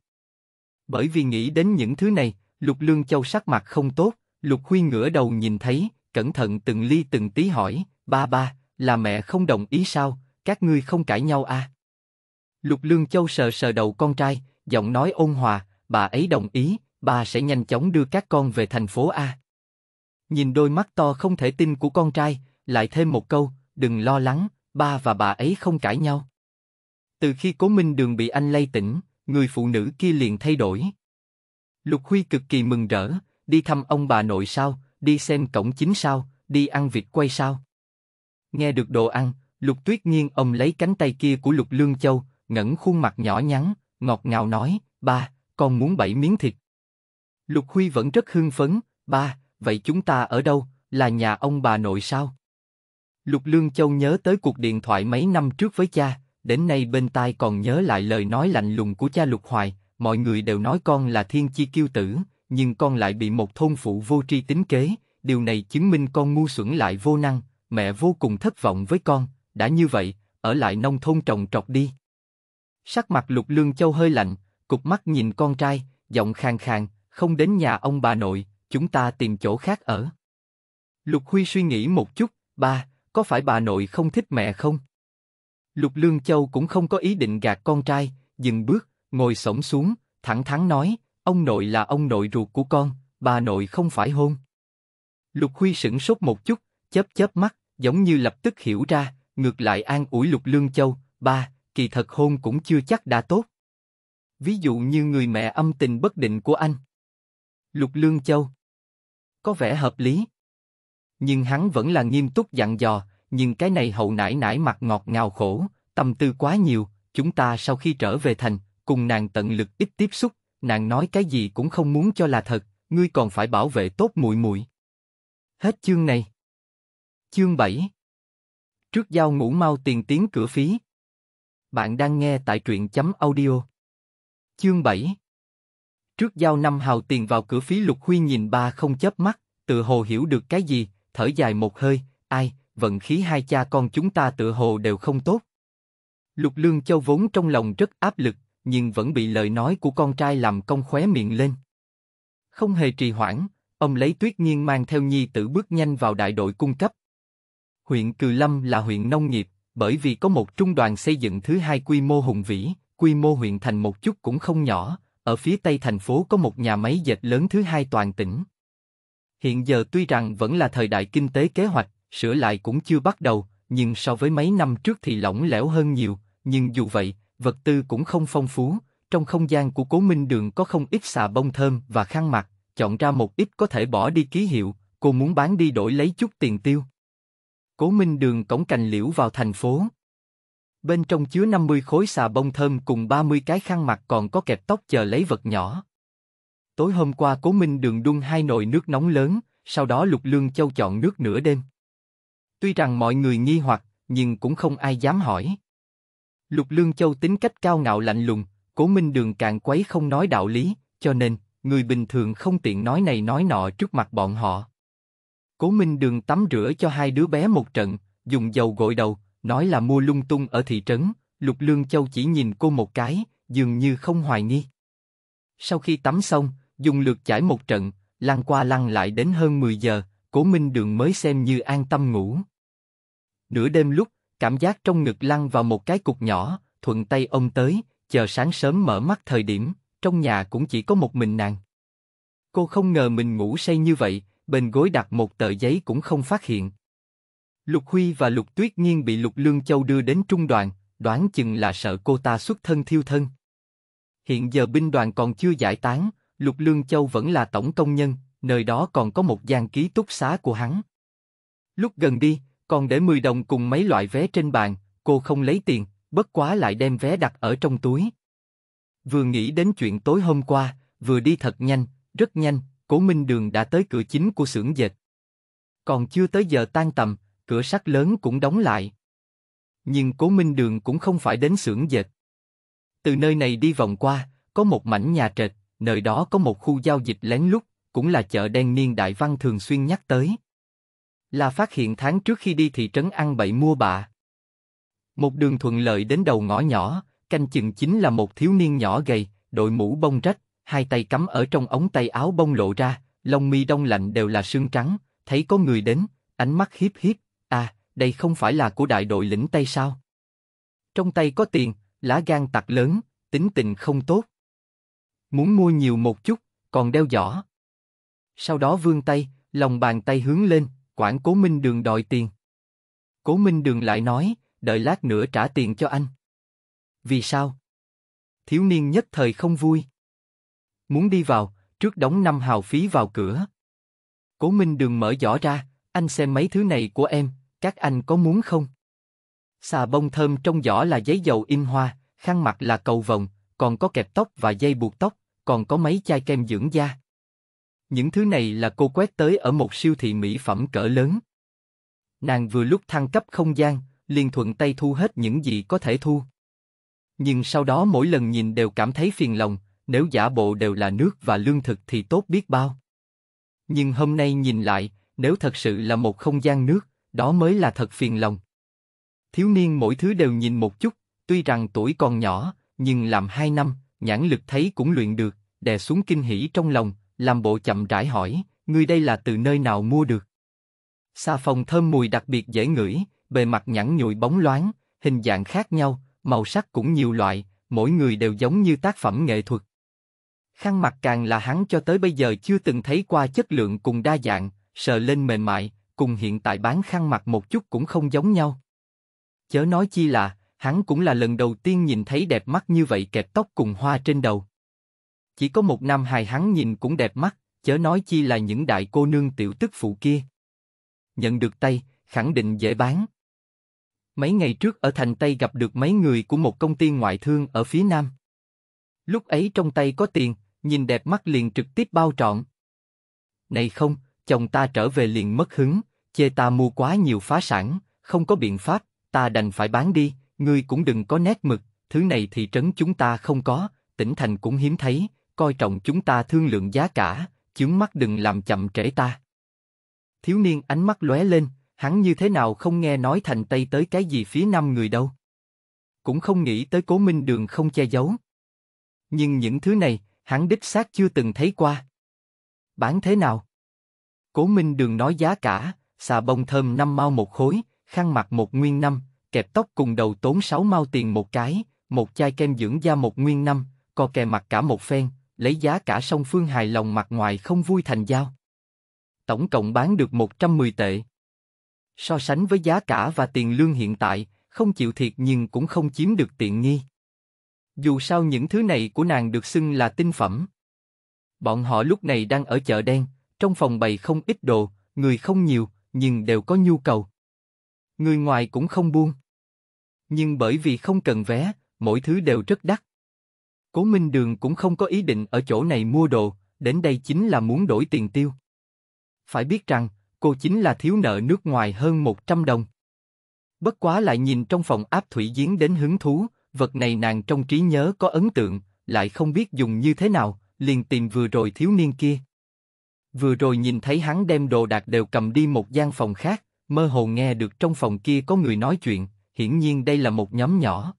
Bởi vì nghĩ đến những thứ này, Lục Lương Châu sắc mặt không tốt, Lục Huy ngửa đầu nhìn thấy, cẩn thận từng ly từng tí hỏi, ba, là mẹ không đồng ý sao, các ngươi không cãi nhau à? Lục Lương Châu sờ đầu con trai, giọng nói ôn hòa, bà ấy đồng ý, bà sẽ nhanh chóng đưa các con về thành phố A. Nhìn đôi mắt to không thể tin của con trai, lại thêm một câu, đừng lo lắng, ba và bà ấy không cãi nhau. Từ khi Cố Minh Đường bị anh lay tỉnh, người phụ nữ kia liền thay đổi. Lục Huy cực kỳ mừng rỡ, đi thăm ông bà nội sao, đi xem cổng chính sao, đi ăn vịt quay sao. Nghe được đồ ăn, Lục Tuyết Nhiên ôm lấy cánh tay kia của Lục Lương Châu, ngẩng khuôn mặt nhỏ nhắn, ngọt ngào nói, ba, con muốn 7 miếng thịt. Lục Huy vẫn rất hưng phấn, ba, vậy chúng ta ở đâu, là nhà ông bà nội sao? Lục Lương Châu nhớ tới cuộc điện thoại mấy năm trước với cha, đến nay bên tai còn nhớ lại lời nói lạnh lùng của cha Lục Hoài, mọi người đều nói con là thiên chi kiêu tử, nhưng con lại bị một thôn phụ vô tri tính kế, điều này chứng minh con ngu xuẩn lại vô năng, mẹ vô cùng thất vọng với con, đã như vậy, ở lại nông thôn trồng trọt đi. Sắc mặt Lục Lương Châu hơi lạnh, cụp mắt nhìn con trai, giọng khàn khàn, không đến nhà ông bà nội, chúng ta tìm chỗ khác ở. Lục Huy suy nghĩ một chút, ba, có phải bà nội không thích mẹ không? Lục Lương Châu cũng không có ý định gạt con trai, dừng bước, ngồi xổm xuống, thẳng thắn nói, ông nội là ông nội ruột của con, bà nội không phải hôn. Lục Huy sửng sốt một chút, chớp mắt, giống như lập tức hiểu ra, ngược lại an ủi Lục Lương Châu, ba, kỳ thật hôn cũng chưa chắc đã tốt. Ví dụ như người mẹ âm tình bất định của anh. Lục Lương Châu có vẻ hợp lý, nhưng hắn vẫn là nghiêm túc dặn dò, nhưng cái này hậu nãi nãi mặt ngọt ngào khổ, tâm tư quá nhiều, chúng ta sau khi trở về thành, cùng nàng tận lực ít tiếp xúc, nàng nói cái gì cũng không muốn cho là thật, ngươi còn phải bảo vệ tốt muội muội. Hết chương này. Chương 7. Trước giao ngủ mau tiền tiến cửa phí. Bạn đang nghe tại Truyen.Audio. Chương 7. Trước giao 5 hào tiền vào cửa phí. Lục Huy nhìn ba không chớp mắt, tự hồ hiểu được cái gì, thở dài một hơi, ai, vận khí hai cha con chúng ta tự hồ đều không tốt. Lục Lương Châu vốn trong lòng rất áp lực, nhưng vẫn bị lời nói của con trai làm cong khóe miệng lên. Không hề trì hoãn, ông lấy Tuyết Nhiên mang theo nhi tử bước nhanh vào đại đội cung cấp. Huyện Cừ Lâm là huyện nông nghiệp, bởi vì có một trung đoàn xây dựng thứ hai quy mô hùng vĩ, quy mô huyện thành một chút cũng không nhỏ. Ở phía tây thành phố có một nhà máy dệt lớn thứ hai toàn tỉnh. Hiện giờ tuy rằng vẫn là thời đại kinh tế kế hoạch, sửa lại cũng chưa bắt đầu, nhưng so với mấy năm trước thì lỏng lẻo hơn nhiều, nhưng dù vậy, vật tư cũng không phong phú. Trong không gian của Cố Minh Đường có không ít xà bông thơm và khăn mặt, chọn ra một ít có thể bỏ đi ký hiệu, cô muốn bán đi đổi lấy chút tiền tiêu. Cố Minh Đường cổng cành liễu vào thành phố. Bên trong chứa 50 khối xà bông thơm cùng 30 cái khăn mặt còn có kẹp tóc chờ lấy vật nhỏ. Tối hôm qua Cố Minh Đường đun 2 nồi nước nóng lớn, sau đó Lục Lương Châu chọn nước nửa đêm. Tuy rằng mọi người nghi hoặc, nhưng cũng không ai dám hỏi. Lục Lương Châu tính cách cao ngạo lạnh lùng, Cố Minh Đường càng quấy không nói đạo lý, cho nên người bình thường không tiện nói này nói nọ trước mặt bọn họ. Cố Minh Đường tắm rửa cho hai đứa bé một trận, dùng dầu gội đầu, nói là mua lung tung ở thị trấn. Lục Lương Châu chỉ nhìn cô một cái, dường như không hoài nghi. Sau khi tắm xong, dùng lược chải một trận, lăn qua lăn lại đến hơn 10 giờ, Cố Minh Đường mới xem như an tâm ngủ. Nửa đêm lúc, cảm giác trong ngực lăn vào một cái cục nhỏ, thuận tay ôm tới, chờ sáng sớm mở mắt thời điểm, trong nhà cũng chỉ có một mình nàng. Cô không ngờ mình ngủ say như vậy, bên gối đặt một tờ giấy cũng không phát hiện. Lục Huy và Lục Tuyết Nhiên bị Lục Lương Châu đưa đến trung đoàn, đoán chừng là sợ cô ta xuất thân thiêu thân. Hiện giờ binh đoàn còn chưa giải tán, Lục Lương Châu vẫn là tổng công nhân, nơi đó còn có một gian ký túc xá của hắn. Lúc gần đi, còn để 10 đồng cùng mấy loại vé trên bàn, cô không lấy tiền, bất quá lại đem vé đặt ở trong túi. Vừa nghĩ đến chuyện tối hôm qua, vừa đi thật nhanh, rất nhanh, Cố Minh Đường đã tới cửa chính của xưởng dệt. Còn chưa tới giờ tan tầm, cửa sắt lớn cũng đóng lại. Nhưng Cố Minh Đường cũng không phải đến xưởng dệt. Từ nơi này đi vòng qua, có một mảnh nhà trệt, nơi đó có một khu giao dịch lén lút, cũng là chợ đen niên đại văn thường xuyên nhắc tới. Là phát hiện tháng trước khi đi thị trấn ăn bậy mua bạ. Một đường thuận lợi đến đầu ngõ nhỏ, canh chừng chính là một thiếu niên nhỏ gầy, đội mũ bông rách, hai tay cắm ở trong ống tay áo bông lộ ra, lông mi đông lạnh đều là sương trắng, thấy có người đến, ánh mắt híp híp, à, đây không phải là của đại đội lĩnh Tây sao? Trong tay có tiền, lá gan tặc lớn, tính tình không tốt. Muốn mua nhiều một chút, còn đeo giỏ. Sau đó vươn tay, lòng bàn tay hướng lên, quản Cố Minh Đường đòi tiền. Cố Minh Đường lại nói, đợi lát nữa trả tiền cho anh. Vì sao? Thiếu niên nhất thời không vui. Muốn đi vào, trước đóng 5 hào phí vào cửa. Cố Minh Đường mở giỏ ra, anh xem mấy thứ này của em, các anh có muốn không? Xà bông thơm trong giỏ là giấy dầu in hoa, khăn mặt là cầu vồng, còn có kẹp tóc và dây buộc tóc, còn có mấy chai kem dưỡng da. Những thứ này là cô quét tới ở một siêu thị mỹ phẩm cỡ lớn. Nàng vừa lúc thăng cấp không gian, liền thuận tay thu hết những gì có thể thu. Nhưng sau đó mỗi lần nhìn đều cảm thấy phiền lòng, nếu giả bộ đều là nước và lương thực thì tốt biết bao. Nhưng hôm nay nhìn lại, nếu thật sự là một không gian nước, đó mới là thật phiền lòng. Thiếu niên mỗi thứ đều nhìn một chút, tuy rằng tuổi còn nhỏ, nhưng làm 2 năm, nhãn lực thấy cũng luyện được, đè xuống kinh hỉ trong lòng, làm bộ chậm rãi hỏi, ngươi đây là từ nơi nào mua được? Xà phòng thơm mùi đặc biệt dễ ngửi, bề mặt nhẵn nhụi bóng loáng, hình dạng khác nhau, màu sắc cũng nhiều loại, mỗi người đều giống như tác phẩm nghệ thuật. Khăn mặt càng là hắn cho tới bây giờ chưa từng thấy qua chất lượng cùng đa dạng, sờ lên mềm mại, cùng hiện tại bán khăn mặt một chút cũng không giống nhau. Chớ nói chi là, hắn cũng là lần đầu tiên nhìn thấy đẹp mắt như vậy kẹp tóc cùng hoa trên đầu. Chỉ có một nam hài hắn nhìn cũng đẹp mắt, chớ nói chi là những đại cô nương tiểu tức phụ kia. Nhận được tay, khẳng định dễ bán. Mấy ngày trước ở thành Tây gặp được mấy người của một công ty ngoại thương ở phía Nam. Lúc ấy trong tay có tiền, nhìn đẹp mắt liền trực tiếp bao trọn. Này không, chồng ta trở về liền mất hứng, chê ta mua quá nhiều phá sản, không có biện pháp, ta đành phải bán đi, ngươi cũng đừng có nét mực, thứ này thị trấn chúng ta không có, tỉnh thành cũng hiếm thấy, coi trọng chúng ta thương lượng giá cả, chướng mắt đừng làm chậm trễ ta. Thiếu niên ánh mắt lóe lên, hắn như thế nào không nghe nói thành Tây tới cái gì phía Nam người đâu. Cũng không nghĩ tới Cố Minh Đường không che giấu. Nhưng những thứ này, hắn đích xác chưa từng thấy qua. Bán thế nào? Cố Minh Đường nói giá cả, xà bông thơm 5 mao một khối, khăn mặt 1 nguyên 5, kẹp tóc cùng đầu tốn 6 mao tiền một cái, một chai kem dưỡng da 1 nguyên 5, co kè mặt cả một phen, lấy giá cả song phương hài lòng mặt ngoài không vui thành giao. Tổng cộng bán được 110 tệ. So sánh với giá cả và tiền lương hiện tại, không chịu thiệt nhưng cũng không chiếm được tiện nghi. Dù sao những thứ này của nàng được xưng là tinh phẩm. Bọn họ lúc này đang ở chợ đen, trong phòng bày không ít đồ, người không nhiều, nhưng đều có nhu cầu. Người ngoài cũng không buông. Nhưng bởi vì không cần vé, mỗi thứ đều rất đắt. Cố Minh Đường cũng không có ý định ở chỗ này mua đồ, đến đây chính là muốn đổi tiền tiêu. Phải biết rằng, cô chính là thiếu nợ nước ngoài hơn 100 đồng. Bất quá lại nhìn trong phòng áp thủy giếng đến hứng thú, vật này nàng trong trí nhớ có ấn tượng, lại không biết dùng như thế nào, liền tìm vừa rồi thiếu niên kia. Vừa rồi nhìn thấy hắn đem đồ đạc đều cầm đi một gian phòng khác, mơ hồ nghe được trong phòng kia có người nói chuyện, hiển nhiên đây là một nhóm nhỏ.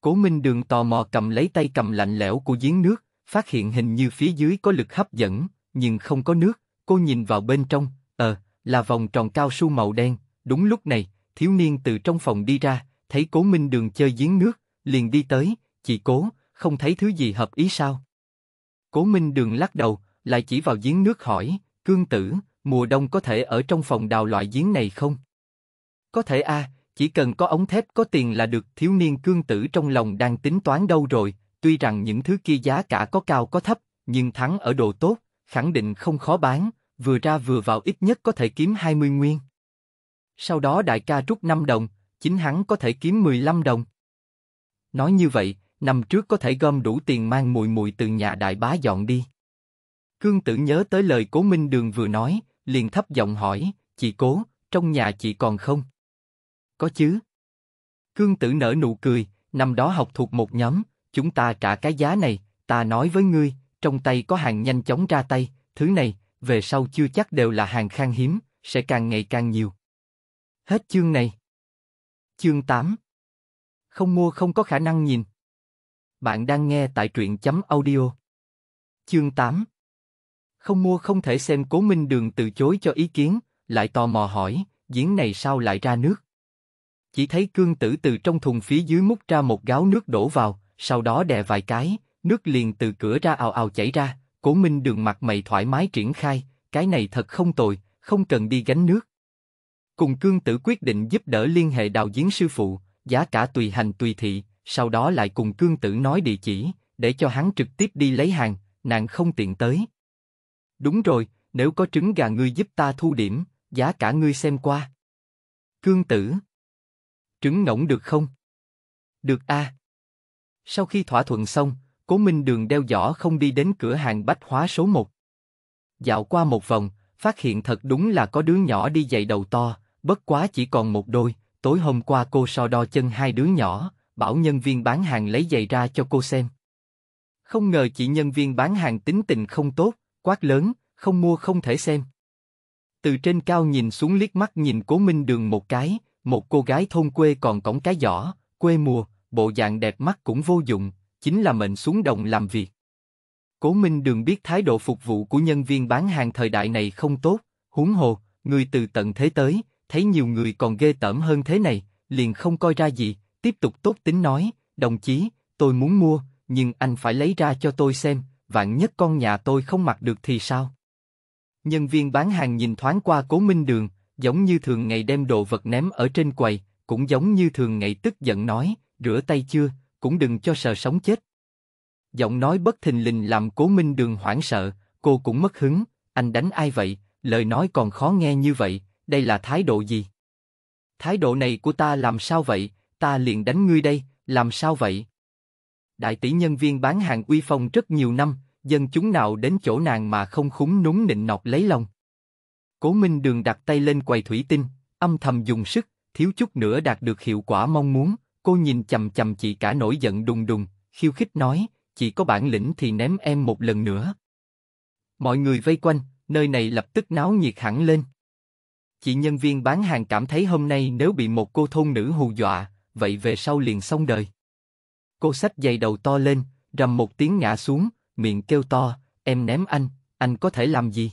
Cố Minh Đường tò mò cầm lấy tay cầm lạnh lẽo của giếng nước, phát hiện hình như phía dưới có lực hấp dẫn, nhưng không có nước, cô nhìn vào bên trong, là vòng tròn cao su màu đen. Đúng lúc này, thiếu niên từ trong phòng đi ra, thấy Cố Minh Đường chơi giếng nước, liền đi tới, "Chị Cố, không thấy thứ gì hợp ý sao?" Cố Minh Đường lắc đầu, lại chỉ vào giếng nước hỏi, "Cương tử, mùa đông có thể ở trong phòng đào loại giếng này không?" "Có thể a, chỉ cần có ống thép có tiền là được." Thiếu niên Cương tử trong lòng đang tính toán đâu rồi, tuy rằng những thứ kia giá cả có cao có thấp, nhưng thắng ở đồ tốt, khẳng định không khó bán, vừa ra vừa vào ít nhất có thể kiếm 20 nguyên. Sau đó đại ca rút 5 đồng, chính hắn có thể kiếm 15 đồng. Nói như vậy, năm trước có thể gom đủ tiền mang muội muội từ nhà đại bá dọn đi. Cương tử nhớ tới lời Cố Minh Đường vừa nói, liền thấp giọng hỏi, "Chị Cố, trong nhà chị còn không?" "Có chứ." Cương tử nở nụ cười, "Năm đó học thuộc một nhóm, chúng ta trả cái giá này, ta nói với ngươi, trong tay có hàng nhanh chóng ra tay, thứ này, về sau chưa chắc đều là hàng khan hiếm, sẽ càng ngày càng nhiều." Hết chương này. Chương 8. Không mua không có khả năng nhìn. Bạn đang nghe tại Truyen.Audio. Chương 8. Không mua không thể xem. Cố Minh Đường từ chối cho ý kiến, lại tò mò hỏi, "Giếng này sao lại ra nước?" Chỉ thấy Cương tử từ trong thùng phía dưới múc ra một gáo nước đổ vào, sau đó đè vài cái, nước liền từ cửa ra ào ào chảy ra. Cố Minh Đường mặt mày thoải mái triển khai, cái này thật không tồi, không cần đi gánh nước. Cùng Cương tử quyết định giúp đỡ liên hệ đào giếng sư phụ, giá cả tùy hành tùy thị, sau đó lại cùng Cương tử nói địa chỉ, để cho hắn trực tiếp đi lấy hàng, nàng không tiện tới. "Đúng rồi, nếu có trứng gà ngươi giúp ta thu điểm, giá cả ngươi xem qua." "Cương tử, trứng ngỗng được không?" "Được a." Sau khi thỏa thuận xong, Cố Minh Đường đeo giỏ không đi đến cửa hàng bách hóa số 1. Dạo qua một vòng, phát hiện thật đúng là có đứa nhỏ đi giày đầu to, bất quá chỉ còn một đôi, tối hôm qua cô so đo chân hai đứa nhỏ, bảo nhân viên bán hàng lấy giày ra cho cô xem. Không ngờ chị nhân viên bán hàng tính tình không tốt, quát lớn, "Không mua không thể xem." Từ trên cao nhìn xuống liếc mắt nhìn Cố Minh Đường một cái, một cô gái thôn quê còn cõng cái giỏ, quê mùa, bộ dạng đẹp mắt cũng vô dụng, chính là mệnh xuống đồng làm việc. Cố Minh Đường biết thái độ phục vụ của nhân viên bán hàng thời đại này không tốt, huống hồ, người từ tận thế tới, thấy nhiều người còn ghê tởm hơn thế này, liền không coi ra gì, tiếp tục tốt tính nói, "Đồng chí, tôi muốn mua, nhưng anh phải lấy ra cho tôi xem, vạn nhất con nhà tôi không mặc được thì sao?" Nhân viên bán hàng nhìn thoáng qua Cố Minh Đường, giống như thường ngày đem đồ vật ném ở trên quầy, cũng giống như thường ngày tức giận nói, "Rửa tay chưa, cũng đừng cho sợ sống chết." Giọng nói bất thình lình làm Cố Minh Đường hoảng sợ, cô cũng mất hứng, "Anh đánh ai vậy, lời nói còn khó nghe như vậy, đây là thái độ gì?" "Thái độ này của ta làm sao vậy, ta liền đánh ngươi đây, làm sao vậy?" Đại tỷ nhân viên bán hàng uy phong rất nhiều năm, dân chúng nào đến chỗ nàng mà không khúm núm nịnh nọt lấy lòng. Cố Minh Đường đặt tay lên quầy thủy tinh, âm thầm dùng sức, thiếu chút nữa đạt được hiệu quả mong muốn. Cô nhìn chằm chằm chị cả nổi giận đùng đùng, khiêu khích nói, "Chị có bản lĩnh thì ném em một lần nữa." Mọi người vây quanh, nơi này lập tức náo nhiệt hẳn lên. Chị nhân viên bán hàng cảm thấy hôm nay nếu bị một cô thôn nữ hù dọa, vậy về sau liền xong đời. Cô xách giày đầu to lên, rầm một tiếng ngã xuống, miệng kêu to, "Em ném anh có thể làm gì?"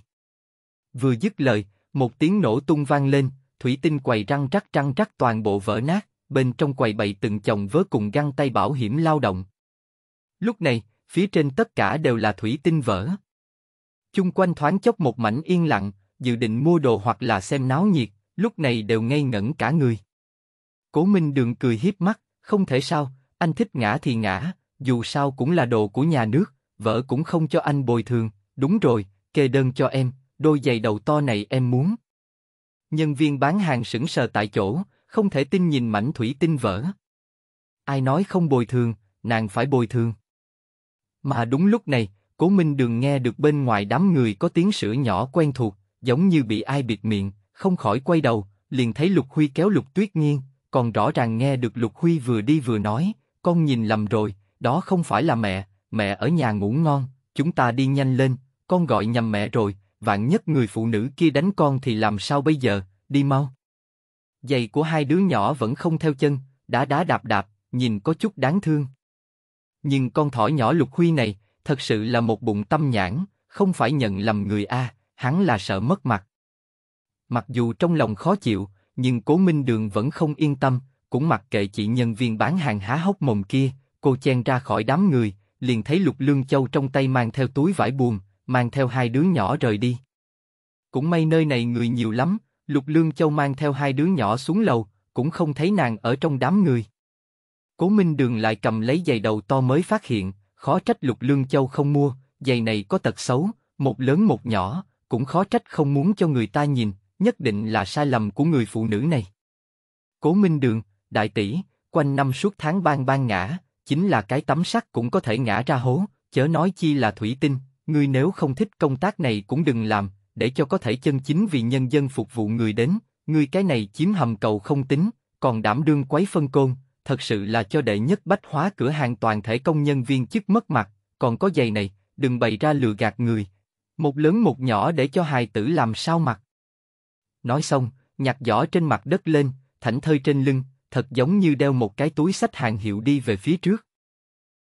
Vừa dứt lời, một tiếng nổ tung vang lên, thủy tinh quầy răng rắc toàn bộ vỡ nát, bên trong quầy bày từng chồng vớ cùng găng tay bảo hiểm lao động. Lúc này, phía trên tất cả đều là thủy tinh vỡ. Chung quanh thoáng chốc một mảnh yên lặng, dự định mua đồ hoặc là xem náo nhiệt, lúc này đều ngây ngẩn cả người. Cố Minh Đường cười hiếp mắt, "Không thể sao, anh thích ngã thì ngã, dù sao cũng là đồ của nhà nước, vợ cũng không cho anh bồi thường, đúng rồi, kê đơn cho em, đôi giày đầu to này em muốn. Nhân viên bán hàng sững sờ tại chỗ, không thể tin nhìn mảnh thủy tinh vỡ. Ai nói không bồi thường, nàng phải bồi thường. Mà đúng lúc này, Cố Minh Đường nghe được bên ngoài đám người có tiếng sữa nhỏ quen thuộc, giống như bị ai bịt miệng, không khỏi quay đầu, liền thấy Lục Huy kéo Lục Tuyết Nhiên, còn rõ ràng nghe được Lục Huy vừa đi vừa nói, con nhìn lầm rồi, đó không phải là mẹ, mẹ ở nhà ngủ ngon, chúng ta đi nhanh lên, con gọi nhầm mẹ rồi, vạn nhất người phụ nữ kia đánh con thì làm sao bây giờ, đi mau. Giày của hai đứa nhỏ vẫn không theo chân, đá đạp đạp, nhìn có chút đáng thương. Nhưng con thỏ nhỏ Lục Huy này, thật sự là một bụng tâm nhãn, không phải nhận lầm người a, hắn là sợ mất mặt. Mặc dù trong lòng khó chịu, nhưng Cố Minh Đường vẫn không yên tâm, cũng mặc kệ chị nhân viên bán hàng há hốc mồm kia, cô chen ra khỏi đám người, liền thấy Lục Lương Châu trong tay mang theo túi vải buồm, mang theo hai đứa nhỏ rời đi. Cũng may nơi này người nhiều lắm, Lục Lương Châu mang theo hai đứa nhỏ xuống lầu, cũng không thấy nàng ở trong đám người. Cố Minh Đường lại cầm lấy giày đầu to mới phát hiện, khó trách Lục Lương Châu không mua, giày này có tật xấu, một lớn một nhỏ, cũng khó trách không muốn cho người ta nhìn, nhất định là sai lầm của người phụ nữ này. Cố Minh Đường, đại tỷ, quanh năm suốt tháng bang bang ngã, chính là cái tấm sắt cũng có thể ngã ra hố, chớ nói chi là thủy tinh, ngươi nếu không thích công tác này cũng đừng làm, để cho có thể chân chính vì nhân dân phục vụ người đến, ngươi cái này chiếm hầm cầu không tính, còn đảm đương quấy phân côn, thật sự là cho đệ nhất bách hóa cửa hàng toàn thể công nhân viên chức mất mặt, còn có giày này, đừng bày ra lừa gạt người, một lớn một nhỏ để cho hài tử làm sao mặc. Nói xong, nhặt giỏ trên mặt đất lên, thảnh thơi trên lưng, thật giống như đeo một cái túi xách hàng hiệu đi về phía trước.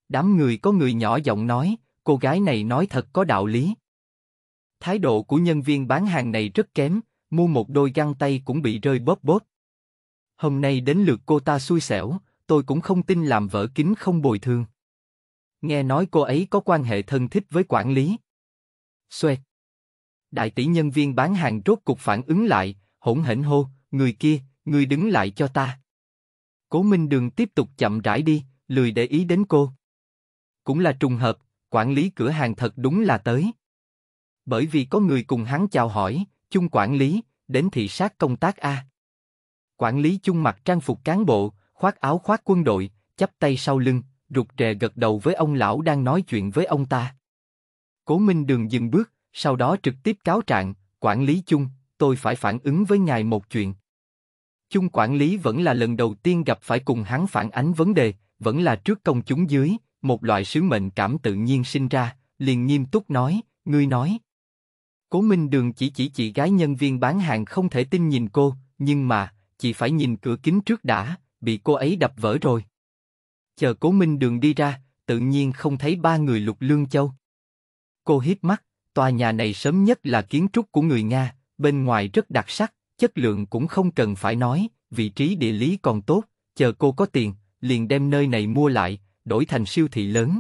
Đám người có người nhỏ giọng nói, cô gái này nói thật có đạo lý. Thái độ của nhân viên bán hàng này rất kém, mua một đôi găng tay cũng bị rơi bóp bóp. Hôm nay đến lượt cô ta xui xẻo, tôi cũng không tin làm vỡ kính không bồi thường. Nghe nói cô ấy có quan hệ thân thích với quản lý. Xoẹt. Đại tỷ nhân viên bán hàng rốt cục phản ứng lại, hỗn hển hô, người kia, người đứng lại cho ta. Cố Minh Đường tiếp tục chậm rãi đi, lười để ý đến cô. Cũng là trùng hợp, quản lý cửa hàng thật đúng là tới. Bởi vì có người cùng hắn chào hỏi, chung quản lý, đến thị sát công tác a. Quản lý chung mặc trang phục cán bộ, khoác áo khoác quân đội, chắp tay sau lưng, rụt rè gật đầu với ông lão đang nói chuyện với ông ta. Cố Minh Đường dừng bước, sau đó trực tiếp cáo trạng, quản lý chung, tôi phải phản ứng với ngài một chuyện. Chung quản lý vẫn là lần đầu tiên gặp phải cùng hắn phản ánh vấn đề, vẫn là trước công chúng dưới, một loại sứ mệnh cảm tự nhiên sinh ra, liền nghiêm túc nói, ngươi nói. Cố Minh Đường chỉ chị gái nhân viên bán hàng không thể tin nhìn cô, nhưng mà, chị phải nhìn cửa kính trước đã, bị cô ấy đập vỡ rồi. Chờ Cố Minh Đường đi ra, tự nhiên không thấy ba người Lục Lương Châu. Cô híp mắt, tòa nhà này sớm nhất là kiến trúc của người Nga, bên ngoài rất đặc sắc, chất lượng cũng không cần phải nói, vị trí địa lý còn tốt, chờ cô có tiền, liền đem nơi này mua lại, đổi thành siêu thị lớn.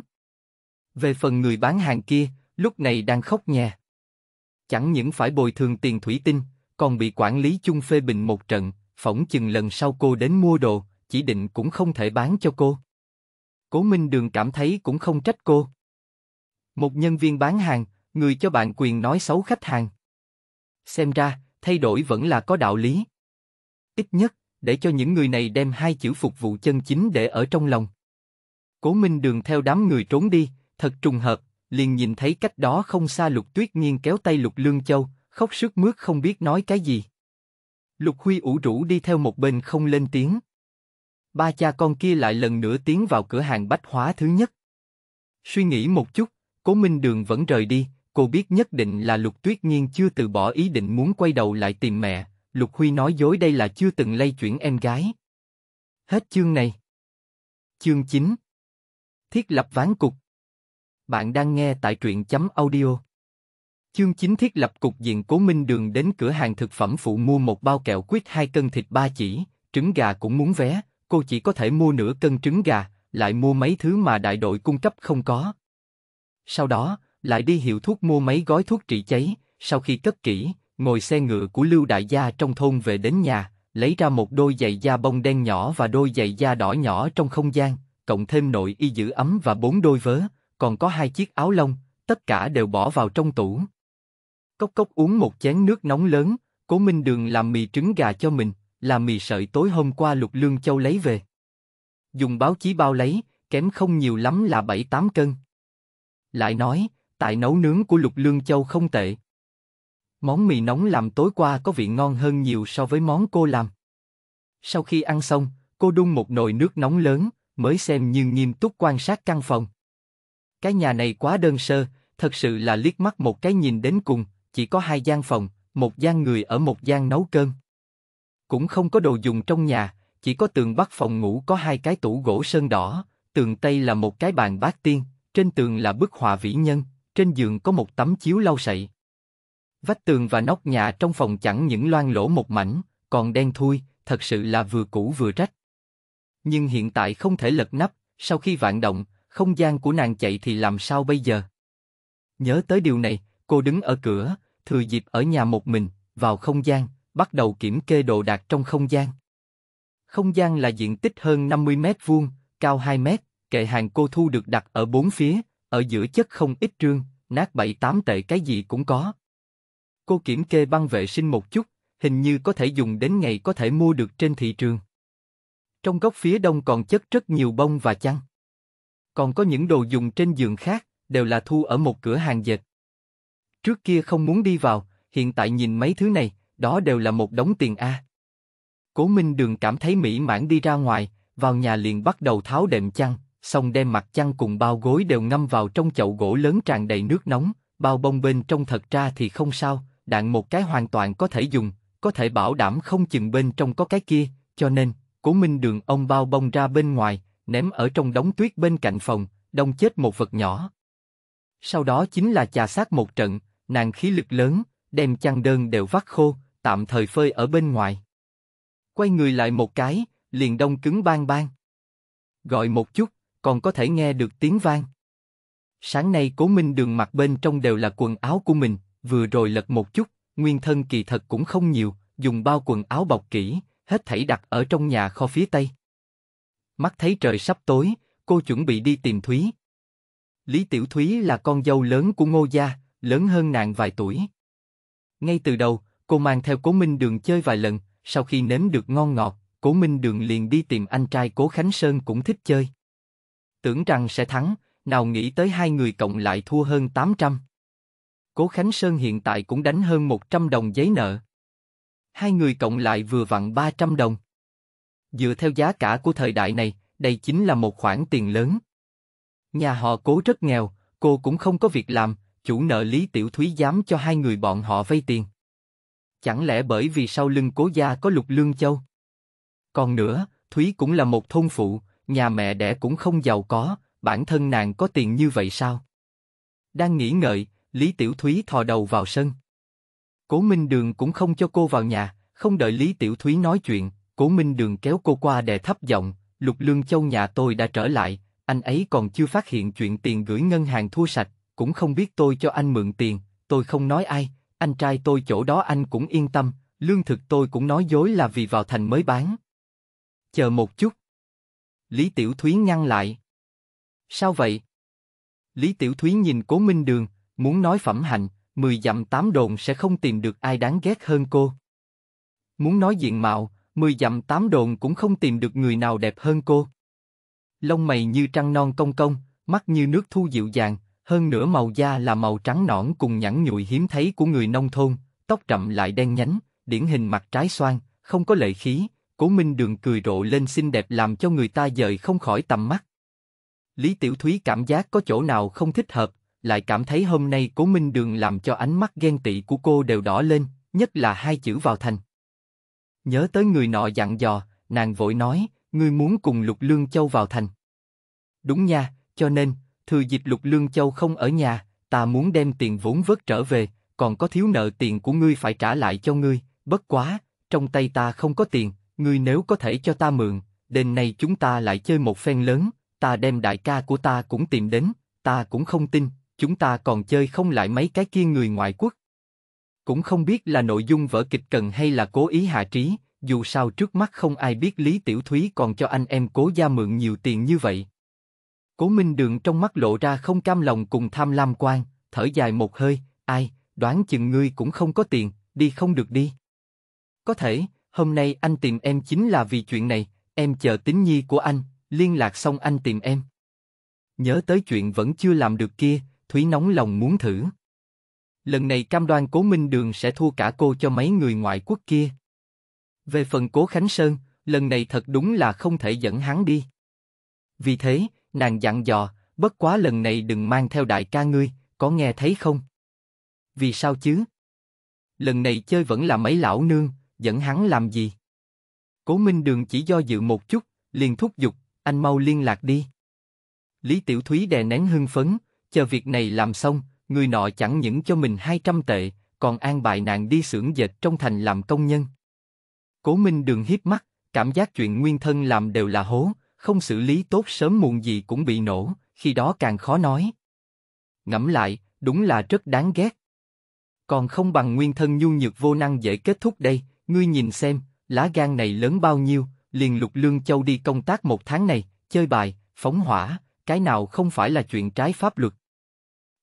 Về phần người bán hàng kia, lúc này đang khóc nhè. Chẳng những phải bồi thường tiền thủy tinh, còn bị quản lý chung phê bình một trận, phỏng chừng lần sau cô đến mua đồ, chỉ định cũng không thể bán cho cô. Cố Minh Đường cảm thấy cũng không trách cô. Một nhân viên bán hàng, người cho bạn quyền nói xấu khách hàng. Xem ra, thay đổi vẫn là có đạo lý. Ít nhất, để cho những người này đem hai chữ phục vụ chân chính để ở trong lòng. Cố Minh Đường theo đám người trốn đi, thật trùng hợp, liền nhìn thấy cách đó không xa Lục Tuyết Nhiên kéo tay Lục Lương Châu, khóc sướt mướt không biết nói cái gì. Lục Huy ủ rũ đi theo một bên không lên tiếng. Ba cha con kia lại lần nữa tiến vào cửa hàng bách hóa thứ nhất. Suy nghĩ một chút, Cố Minh Đường vẫn rời đi, cô biết nhất định là Lục Tuyết Nhiên chưa từ bỏ ý định muốn quay đầu lại tìm mẹ, Lục Huy nói dối đây là chưa từng lay chuyển em gái. Hết chương này. Chương 9. Thiết lập ván cục. Bạn đang nghe tại Truyen.Audio. Chương 9 thiết lập cục diện. Cố Minh Đường đến cửa hàng thực phẩm phụ mua một bao kẹo quýt, 2 cân thịt, 3 chỉ, trứng gà cũng muốn vé, cô chỉ có thể mua nửa cân trứng gà, lại mua mấy thứ mà đại đội cung cấp không có. Sau đó, lại đi hiệu thuốc mua mấy gói thuốc trị cháy, sau khi cất kỹ, ngồi xe ngựa của Lưu đại gia trong thôn về đến nhà, lấy ra một đôi giày da bông đen nhỏ và đôi giày da đỏ nhỏ trong không gian, cộng thêm nội y giữ ấm và 4 đôi vớ, còn có 2 chiếc áo lông, tất cả đều bỏ vào trong tủ. Cốc cốc uống một chén nước nóng lớn. Cố Minh Đường làm mì trứng gà cho mình, là mì sợi tối hôm qua Lục Lương Châu lấy về. Dùng báo chí bao lấy, kém không nhiều lắm là 7-8 cân. Lại nói, tại nấu nướng của Lục Lương Châu không tệ. Món mì nóng làm tối qua có vị ngon hơn nhiều so với món cô làm. Sau khi ăn xong, cô đun một nồi nước nóng lớn, mới xem như nghiêm túc quan sát căn phòng. Cái nhà này quá đơn sơ, thật sự là liếc mắt một cái nhìn đến cùng, chỉ có 2 gian phòng, một gian người ở, một gian nấu cơm. Cũng không có đồ dùng trong nhà, chỉ có tường bắc phòng ngủ có 2 cái tủ gỗ sơn đỏ, tường tây là một cái bàn bát tiên, trên tường là bức họa vĩ nhân, trên giường có một tấm chiếu lau sậy. Vách tường và nóc nhà trong phòng chẳng những loang lỗ một mảnh, còn đen thui, thật sự là vừa cũ vừa rách. Nhưng hiện tại không thể lật nắp, sau khi vạn động, không gian của nàng chạy thì làm sao bây giờ? Nhớ tới điều này, cô đứng ở cửa, thừa dịp ở nhà một mình, vào không gian, bắt đầu kiểm kê đồ đạc trong không gian. Không gian là diện tích hơn 50 mét vuông, cao 2 mét, kệ hàng cô thu được đặt ở 4 phía, ở giữa chất không ít trương, nát 7-8 tệ cái gì cũng có. Cô kiểm kê băng vệ sinh một chút, hình như có thể dùng đến ngày có thể mua được trên thị trường. Trong góc phía đông còn chất rất nhiều bông và chăn. Còn có những đồ dùng trên giường khác, đều là thu ở một cửa hàng dệt. Trước kia không muốn đi vào, hiện tại nhìn mấy thứ này, đó đều là một đống tiền a. Cố Minh Đường cảm thấy mỹ mãn đi ra ngoài, vào nhà liền bắt đầu tháo đệm chăn, xong đem mặt chăn cùng bao gối đều ngâm vào trong chậu gỗ lớn tràn đầy nước nóng, bao bông bên trong thật ra thì không sao, đạn một cái hoàn toàn có thể dùng, có thể bảo đảm không chừng bên trong có cái kia, cho nên, Cố Minh Đường ông bao bông ra bên ngoài, ném ở trong đống tuyết bên cạnh phòng, đông chết một vật nhỏ. Sau đó chính là chà sát một trận, nàng khí lực lớn, đem chăn đơn đều vắt khô, tạm thời phơi ở bên ngoài. Quay người lại một cái, liền đông cứng bang bang. Gọi một chút, còn có thể nghe được tiếng vang. Sáng nay Cố Minh Đường mặc bên trong đều là quần áo của mình, vừa rồi lật một chút, nguyên thân kỳ thật cũng không nhiều, dùng bao quần áo bọc kỹ, hết thảy đặt ở trong nhà kho phía tây. Mắt thấy trời sắp tối, cô chuẩn bị đi tìm Thúy. Lý Tiểu Thúy là con dâu lớn của Ngô Gia, lớn hơn nàng vài tuổi. Ngay từ đầu, cô mang theo Cố Minh Đường chơi vài lần, sau khi nếm được ngon ngọt, Cố Minh Đường liền đi tìm anh trai Cố Khánh Sơn cũng thích chơi. Tưởng rằng sẽ thắng, nào nghĩ tới hai người cộng lại thua hơn 800. Cố Khánh Sơn hiện tại cũng đánh hơn 100 đồng giấy nợ. Hai người cộng lại vừa vặn 300 đồng. Dựa theo giá cả của thời đại này, đây chính là một khoản tiền lớn. Nhà họ Cố rất nghèo, cô cũng không có việc làm, chủ nợ Lý Tiểu Thúy dám cho hai người bọn họ vay tiền. Chẳng lẽ bởi vì sau lưng Cố Gia có Lục Lương Châu? Còn nữa, Thúy cũng là một thôn phụ, nhà mẹ đẻ cũng không giàu có, bản thân nàng có tiền như vậy sao? Đang nghĩ ngợi, Lý Tiểu Thúy thò đầu vào sân. Cố Minh Đường cũng không cho cô vào nhà, không đợi Lý Tiểu Thúy nói chuyện, Cố Minh Đường kéo cô qua đè thấp giọng, Lục Lương Châu nhà tôi đã trở lại, anh ấy còn chưa phát hiện chuyện tiền gửi ngân hàng thua sạch, cũng không biết tôi cho anh mượn tiền, tôi không nói ai, anh trai tôi chỗ đó anh cũng yên tâm, lương thực tôi cũng nói dối là vì vào thành mới bán. Chờ một chút. Lý Tiểu Thúy ngăn lại. Sao vậy? Lý Tiểu Thúy nhìn Cố Minh Đường, muốn nói phẩm hạnh, 10 dặm 8 đồn sẽ không tìm được ai đáng ghét hơn cô. Muốn nói diện mạo, 10 dặm 8 đồn cũng không tìm được người nào đẹp hơn cô. Lông mày như trăng non cong cong, mắt như nước thu dịu dàng, hơn nữa màu da là màu trắng nõn cùng nhẵn nhụi hiếm thấy của người nông thôn, tóc rậm lại đen nhánh, điển hình mặt trái xoan, không có lệ khí. Cố Minh Đường cười rộ lên xinh đẹp làm cho người ta dời không khỏi tầm mắt. Lý Tiểu Thúy cảm giác có chỗ nào không thích hợp, lại cảm thấy hôm nay Cố Minh Đường làm cho ánh mắt ghen tị của cô đều đỏ lên, nhất là hai chữ vào thành. Nhớ tới người nọ dặn dò, nàng vội nói, ngươi muốn cùng Lục Lương Châu vào thành. Đúng nha, cho nên, thừa dịp Lục Lương Châu không ở nhà, ta muốn đem tiền vốn vớt trở về, còn có thiếu nợ tiền của ngươi phải trả lại cho ngươi, bất quá, trong tay ta không có tiền, ngươi nếu có thể cho ta mượn, đêm nay chúng ta lại chơi một phen lớn, ta đem đại ca của ta cũng tìm đến, ta cũng không tin, chúng ta còn chơi không lại mấy cái kia người ngoại quốc. Cũng không biết là nội dung vở kịch cần hay là cố ý hạ trí, dù sao trước mắt không ai biết Lý Tiểu Thúy còn cho anh em Cố Gia mượn nhiều tiền như vậy. Cố Minh Đường trong mắt lộ ra không cam lòng cùng tham lam quan, thở dài một hơi, ai, đoán chừng ngươi cũng không có tiền, đi không được đi. Có thể, hôm nay anh tìm em chính là vì chuyện này, em chờ tín nhi của anh, liên lạc xong anh tìm em. Nhớ tới chuyện vẫn chưa làm được kia, Thúy nóng lòng muốn thử. Lần này cam đoan Cố Minh Đường sẽ thua cả cô cho mấy người ngoại quốc kia. Về phần Cố Khánh Sơn, lần này thật đúng là không thể dẫn hắn đi. Vì thế, nàng dặn dò, bất quá lần này đừng mang theo đại ca ngươi, có nghe thấy không? Vì sao chứ? Lần này chơi vẫn là mấy lão nương, dẫn hắn làm gì? Cố Minh Đường chỉ do dự một chút, liền thúc giục, anh mau liên lạc đi. Lý Tiểu Thúy đè nén hưng phấn, chờ việc này làm xong, người nọ chẳng những cho mình 200 tệ, còn an bài nàng đi xưởng dệt trong thành làm công nhân. Cố Minh Đường híp mắt, cảm giác chuyện nguyên thân làm đều là hố, không xử lý tốt sớm muộn gì cũng bị nổ, khi đó càng khó nói. Ngẫm lại, đúng là rất đáng ghét. Còn không bằng nguyên thân nhu nhược vô năng dễ kết thúc đây, ngươi nhìn xem, lá gan này lớn bao nhiêu, liền Lục Lương Châu đi công tác một tháng này, chơi bài, phóng hỏa, cái nào không phải là chuyện trái pháp luật.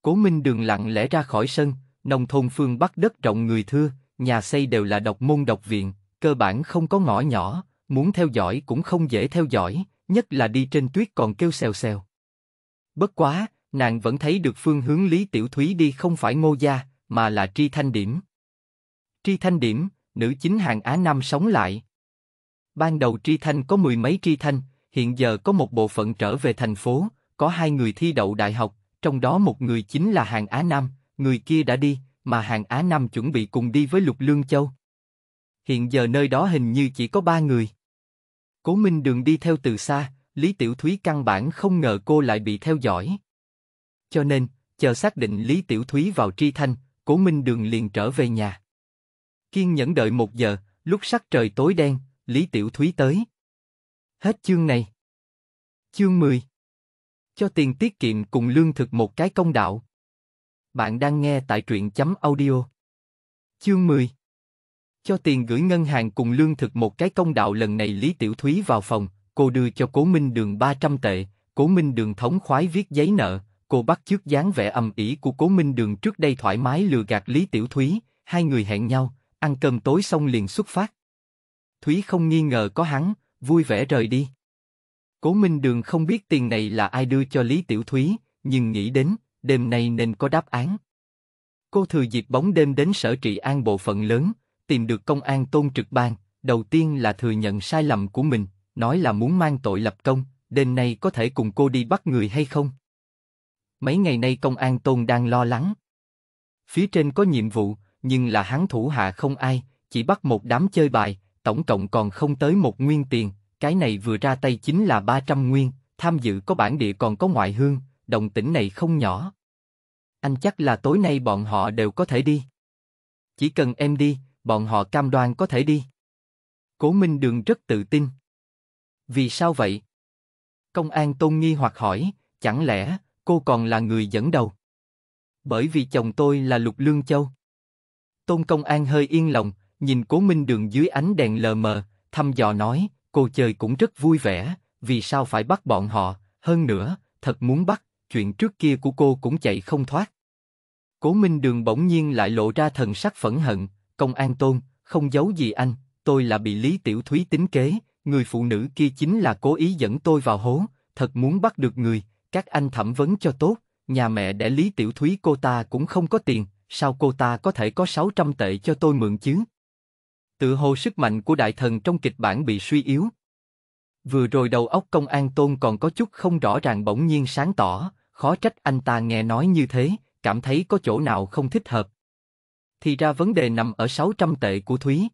Cố Minh Đường lặng lẽ ra khỏi sân, nông thôn phương Bắc đất rộng người thưa, nhà xây đều là độc môn độc viện, cơ bản không có ngõ nhỏ, muốn theo dõi cũng không dễ theo dõi, nhất là đi trên tuyết còn kêu xèo xèo. Bất quá, nàng vẫn thấy được phương hướng Lý Tiểu Thúy đi không phải Ngô Gia, mà là Tri Thanh Điểm. Tri Thanh Điểm, nữ chính Hàn Á Nam sống lại. Ban đầu Tri Thanh có mười mấy Tri Thanh, hiện giờ có một bộ phận trở về thành phố, có hai người thi đậu đại học, trong đó một người chính là Hàn Á Nam, người kia đã đi, mà Hàn Á Nam chuẩn bị cùng đi với Lục Lương Châu. Hiện giờ nơi đó hình như chỉ có ba người. Cố Minh Đường đi theo từ xa, Lý Tiểu Thúy căn bản không ngờ cô lại bị theo dõi. Cho nên, chờ xác định Lý Tiểu Thúy vào Tri Thanh, Cố Minh Đường liền trở về nhà. Kiên nhẫn đợi một giờ, lúc sắc trời tối đen, Lý Tiểu Thúy tới. Hết chương này. Chương 10. Cho tiền tiết kiệm cùng lương thực một cái công đạo. Bạn đang nghe tại truyện.audio. Chương 10. Cho tiền gửi ngân hàng cùng lương thực một cái công đạo. Lần này Lý Tiểu Thúy vào phòng, cô đưa cho Cố Minh Đường 300 tệ, Cố Minh Đường thống khoái viết giấy nợ, cô bắt chước dáng vẻ ầm ĩ của Cố Minh Đường trước đây thoải mái lừa gạt Lý Tiểu Thúy, hai người hẹn nhau, ăn cơm tối xong liền xuất phát. Thúy không nghi ngờ có hắn, vui vẻ rời đi. Cố Minh Đường không biết tiền này là ai đưa cho Lý Tiểu Thúy, nhưng nghĩ đến, đêm nay nên có đáp án. Cô thừa dịp bóng đêm đến sở trị an bộ phận lớn, tìm được công an Tôn Trực Ban, đầu tiên là thừa nhận sai lầm của mình, nói là muốn mang tội lập công, đêm nay có thể cùng cô đi bắt người hay không. Mấy ngày nay công an Tôn đang lo lắng. Phía trên có nhiệm vụ, nhưng là hắn thủ hạ không ai, chỉ bắt một đám chơi bài, tổng cộng còn không tới một nguyên tiền. Cái này vừa ra tay chính là 300 nguyên, tham dự có bản địa còn có ngoại hương, động tĩnh này không nhỏ. Anh chắc là tối nay bọn họ đều có thể đi. Chỉ cần em đi, bọn họ cam đoan có thể đi. Cố Minh Đường rất tự tin. Vì sao vậy? Công an Tôn nghi hoặc hỏi, chẳng lẽ cô còn là người dẫn đầu? Bởi vì chồng tôi là Lục Lương Châu. Tôn công an hơi yên lòng, nhìn Cố Minh Đường dưới ánh đèn lờ mờ, thăm dò nói. Cô chơi cũng rất vui vẻ, vì sao phải bắt bọn họ, hơn nữa, thật muốn bắt, chuyện trước kia của cô cũng chạy không thoát. Cố Minh Đường bỗng nhiên lại lộ ra thần sắc phẫn hận, công an Tôn, không giấu gì anh, tôi là bị Lý Tiểu Thúy tính kế, người phụ nữ kia chính là cố ý dẫn tôi vào hố, thật muốn bắt được người, các anh thẩm vấn cho tốt, nhà mẹ đẻ Lý Tiểu Thúy cô ta cũng không có tiền, sao cô ta có thể có 600 tệ cho tôi mượn chứ? Tự hồ sức mạnh của đại thần trong kịch bản bị suy yếu. Vừa rồi đầu óc công an Tôn còn có chút không rõ ràng bỗng nhiên sáng tỏ, khó trách anh ta nghe nói như thế, cảm thấy có chỗ nào không thích hợp. Thì ra vấn đề nằm ở 600 tệ của Thúy.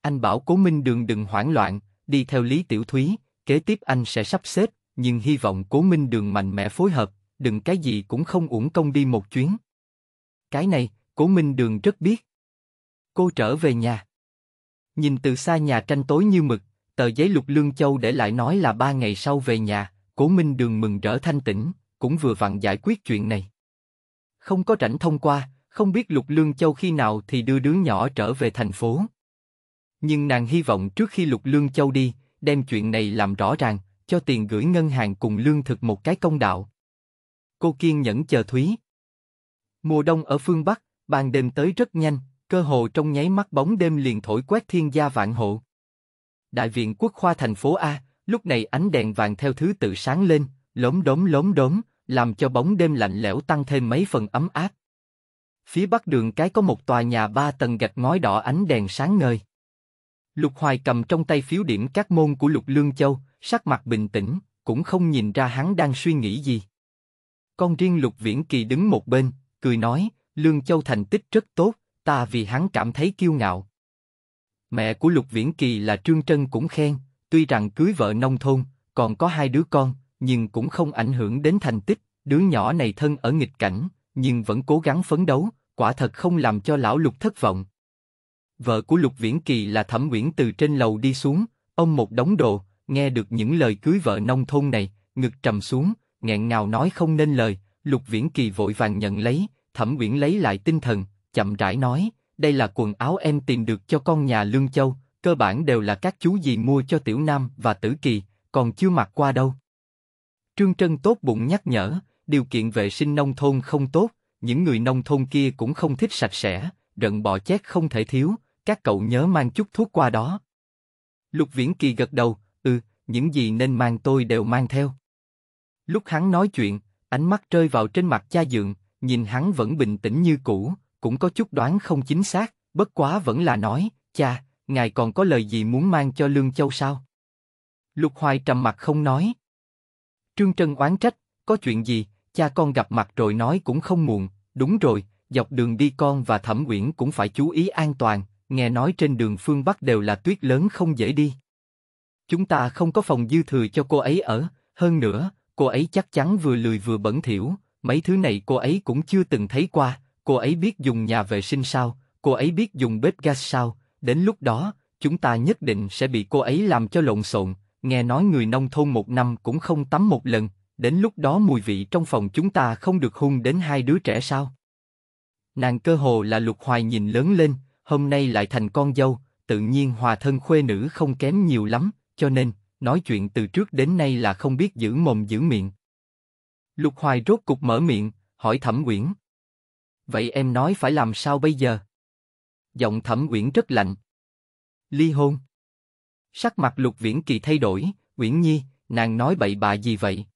Anh bảo Cố Minh Đường đừng hoảng loạn, đi theo Lý Tiểu Thúy, kế tiếp anh sẽ sắp xếp, nhưng hy vọng Cố Minh Đường mạnh mẽ phối hợp, đừng cái gì cũng không uổng công đi một chuyến. Cái này, Cố Minh Đường rất biết. Cô trở về nhà. Nhìn từ xa nhà tranh tối như mực, tờ giấy Lục Lương Châu để lại nói là 3 ngày sau về nhà, Cố Minh Đường mừng rỡ thanh tĩnh, cũng vừa vặn giải quyết chuyện này. Không có rảnh thông qua, không biết Lục Lương Châu khi nào thì đưa đứa nhỏ trở về thành phố. Nhưng nàng hy vọng trước khi Lục Lương Châu đi, đem chuyện này làm rõ ràng, cho tiền gửi ngân hàng cùng lương thực một cái công đạo. Cô kiên nhẫn chờ Thúy. Mùa đông ở phương Bắc, Ban đêm tới rất nhanh, cơ hồ trong nháy mắt bóng đêm liền thổi quét thiên gia vạn hộ. Đại viện quốc khoa thành phố A, lúc này ánh đèn vàng theo thứ tự sáng lên, lốm đốm, làm cho bóng đêm lạnh lẽo tăng thêm mấy phần ấm áp. Phía bắc đường cái có một tòa nhà 3 tầng gạch ngói đỏ ánh đèn sáng ngời. Lục Hoài cầm trong tay phiếu điểm các môn của Lục Lương Châu, sắc mặt bình tĩnh, cũng không nhìn ra hắn đang suy nghĩ gì. Con riêng Lục Viễn Kỳ đứng một bên, cười nói, Lương Châu thành tích rất tốt, ta vì hắn cảm thấy kiêu ngạo. Mẹ của Lục Viễn Kỳ là Trương Trân cũng khen, tuy rằng cưới vợ nông thôn, còn có 2 đứa con, nhưng cũng không ảnh hưởng đến thành tích, đứa nhỏ này thân ở nghịch cảnh, nhưng vẫn cố gắng phấn đấu, quả thật không làm cho lão Lục thất vọng. Vợ của Lục Viễn Kỳ là Thẩm Uyển từ trên lầu đi xuống, ông một đống đồ, nghe được những lời cưới vợ nông thôn này, ngực trầm xuống, nghẹn ngào nói không nên lời. Lục Viễn Kỳ vội vàng nhận lấy, Thẩm Uyển lấy lại tinh thần, chậm rãi nói, đây là quần áo em tìm được cho con nhà Lương Châu, cơ bản đều là các chú dì mua cho Tiểu Nam và Tử Kỳ, còn chưa mặc qua đâu. Trương Trân tốt bụng nhắc nhở, điều kiện vệ sinh nông thôn không tốt, những người nông thôn kia cũng không thích sạch sẽ, rận bọ chét không thể thiếu, các cậu nhớ mang chút thuốc qua đó. Lục Viễn Kỳ gật đầu, những gì nên mang tôi đều mang theo. Lúc hắn nói chuyện, ánh mắt rơi vào trên mặt cha dượng, nhìn hắn vẫn bình tĩnh như cũ, cũng có chút đoán không chính xác, bất quá vẫn là nói, cha, ngài còn có lời gì muốn mang cho Lương Châu sao? Lục Hoài trầm mặt không nói. Trương Trân oán trách, có chuyện gì, cha con gặp mặt rồi nói cũng không muộn, đúng rồi, dọc đường đi con và Thẩm Uyển cũng phải chú ý an toàn, nghe nói trên đường phương Bắc đều là tuyết lớn không dễ đi. Chúng ta không có phòng dư thừa cho cô ấy ở, hơn nữa, cô ấy chắc chắn vừa lười vừa bẩn thỉu, mấy thứ này cô ấy cũng chưa từng thấy qua, cô ấy biết dùng nhà vệ sinh sao, cô ấy biết dùng bếp gas sao, đến lúc đó, chúng ta nhất định sẽ bị cô ấy làm cho lộn xộn, nghe nói người nông thôn 1 năm cũng không tắm 1 lần, đến lúc đó mùi vị trong phòng chúng ta không được hung đến 2 đứa trẻ sao. Nàng cơ hồ là Lục Hoài nhìn lớn lên, hôm nay lại thành con dâu, tự nhiên hòa thân khuê nữ không kém nhiều lắm, cho nên, nói chuyện từ trước đến nay là không biết giữ mồm giữ miệng. Lục Hoài rốt cục mở miệng, hỏi Thẩm Uyển. Vậy em nói phải làm sao bây giờ? Giọng Thẩm Uyển rất lạnh. Ly hôn. Sắc mặt Lục Viễn Kỳ thay đổi, Uyển Nhi, nàng nói bậy bạ gì vậy?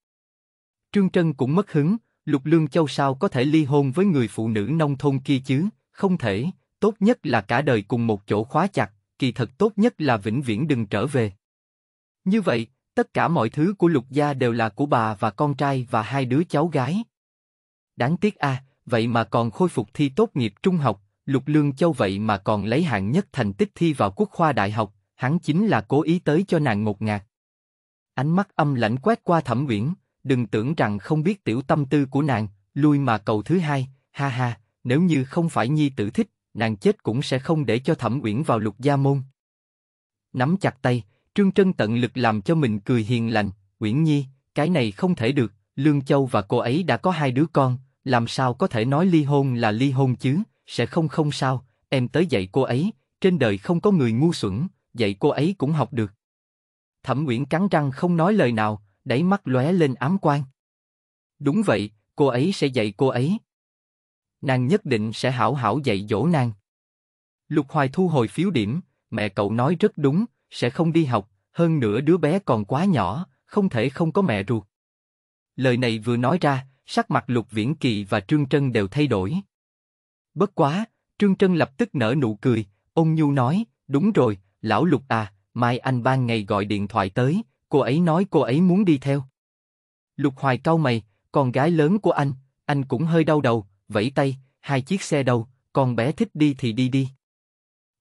Trương Trân cũng mất hứng, Lục Lương Châu sao có thể ly hôn với người phụ nữ nông thôn kia chứ? Không thể, tốt nhất là cả đời cùng một chỗ khóa chặt, kỳ thật tốt nhất là vĩnh viễn đừng trở về. Như vậy, tất cả mọi thứ của Lục gia đều là của bà và con trai và 2 đứa cháu gái. Đáng tiếc a, vậy mà còn khôi phục thi tốt nghiệp trung học, Lục Lương Châu vậy mà còn lấy hạng nhất thành tích thi vào quốc khoa đại học, hắn chính là cố ý tới cho nàng ngột ngạt. Ánh mắt âm lãnh quét qua Thẩm Uyển, đừng tưởng rằng không biết tiểu tâm tư của nàng, lui mà cầu thứ hai, ha ha, nếu như không phải nhi tử thích, nàng chết cũng sẽ không để cho Thẩm Uyển vào Lục gia môn. Nắm chặt tay, Trương Trân tận lực làm cho mình cười hiền lành, Uyển Nhi, cái này không thể được, Lương Châu và cô ấy đã có 2 đứa con, làm sao có thể nói ly hôn là ly hôn chứ, sẽ không sao, em tới dạy cô ấy, trên đời không có người ngu xuẩn, dạy cô ấy cũng học được. Thẩm Uyển cắn răng không nói lời nào, đáy mắt lóe lên ám quang. Đúng vậy, cô ấy sẽ dạy cô ấy. Nàng nhất định sẽ hảo hảo dạy dỗ nàng. Lục Hoài thu hồi phiếu điểm, mẹ cậu nói rất đúng. Sẽ không đi học, hơn nữa đứa bé còn quá nhỏ, không thể không có mẹ ruột. Lời này vừa nói ra, sắc mặt Lục Viễn Kỳ và Trương Trân đều thay đổi. Bất quá, Trương Trân lập tức nở nụ cười, ôn nhu nói, đúng rồi, lão Lục à, mai anh ban ngày gọi điện thoại tới, cô ấy nói cô ấy muốn đi theo. Lục Hoài cau mày, con gái lớn của anh cũng hơi đau đầu, vẫy tay, 2 chiếc xe đâu, con bé thích đi thì đi đi.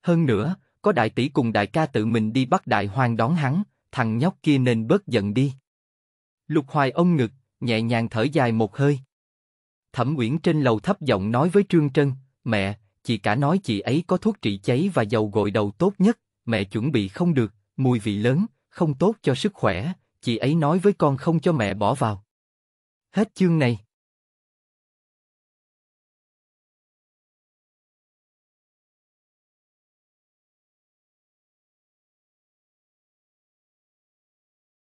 Hơn nữa, có đại tỷ cùng đại ca tự mình đi Bắc Đại Hoang đón hắn, thằng nhóc kia nên bớt giận đi. Lục Hoài ôm ngực, nhẹ nhàng thở dài một hơi. Thẩm Uyển trên lầu thấp giọng nói với Trương Trân, mẹ, chị cả nói chị ấy có thuốc trị cháy và dầu gội đầu tốt nhất, mẹ chuẩn bị không được, mùi vị lớn, không tốt cho sức khỏe, chị ấy nói với con không cho mẹ bỏ vào. Hết chương này.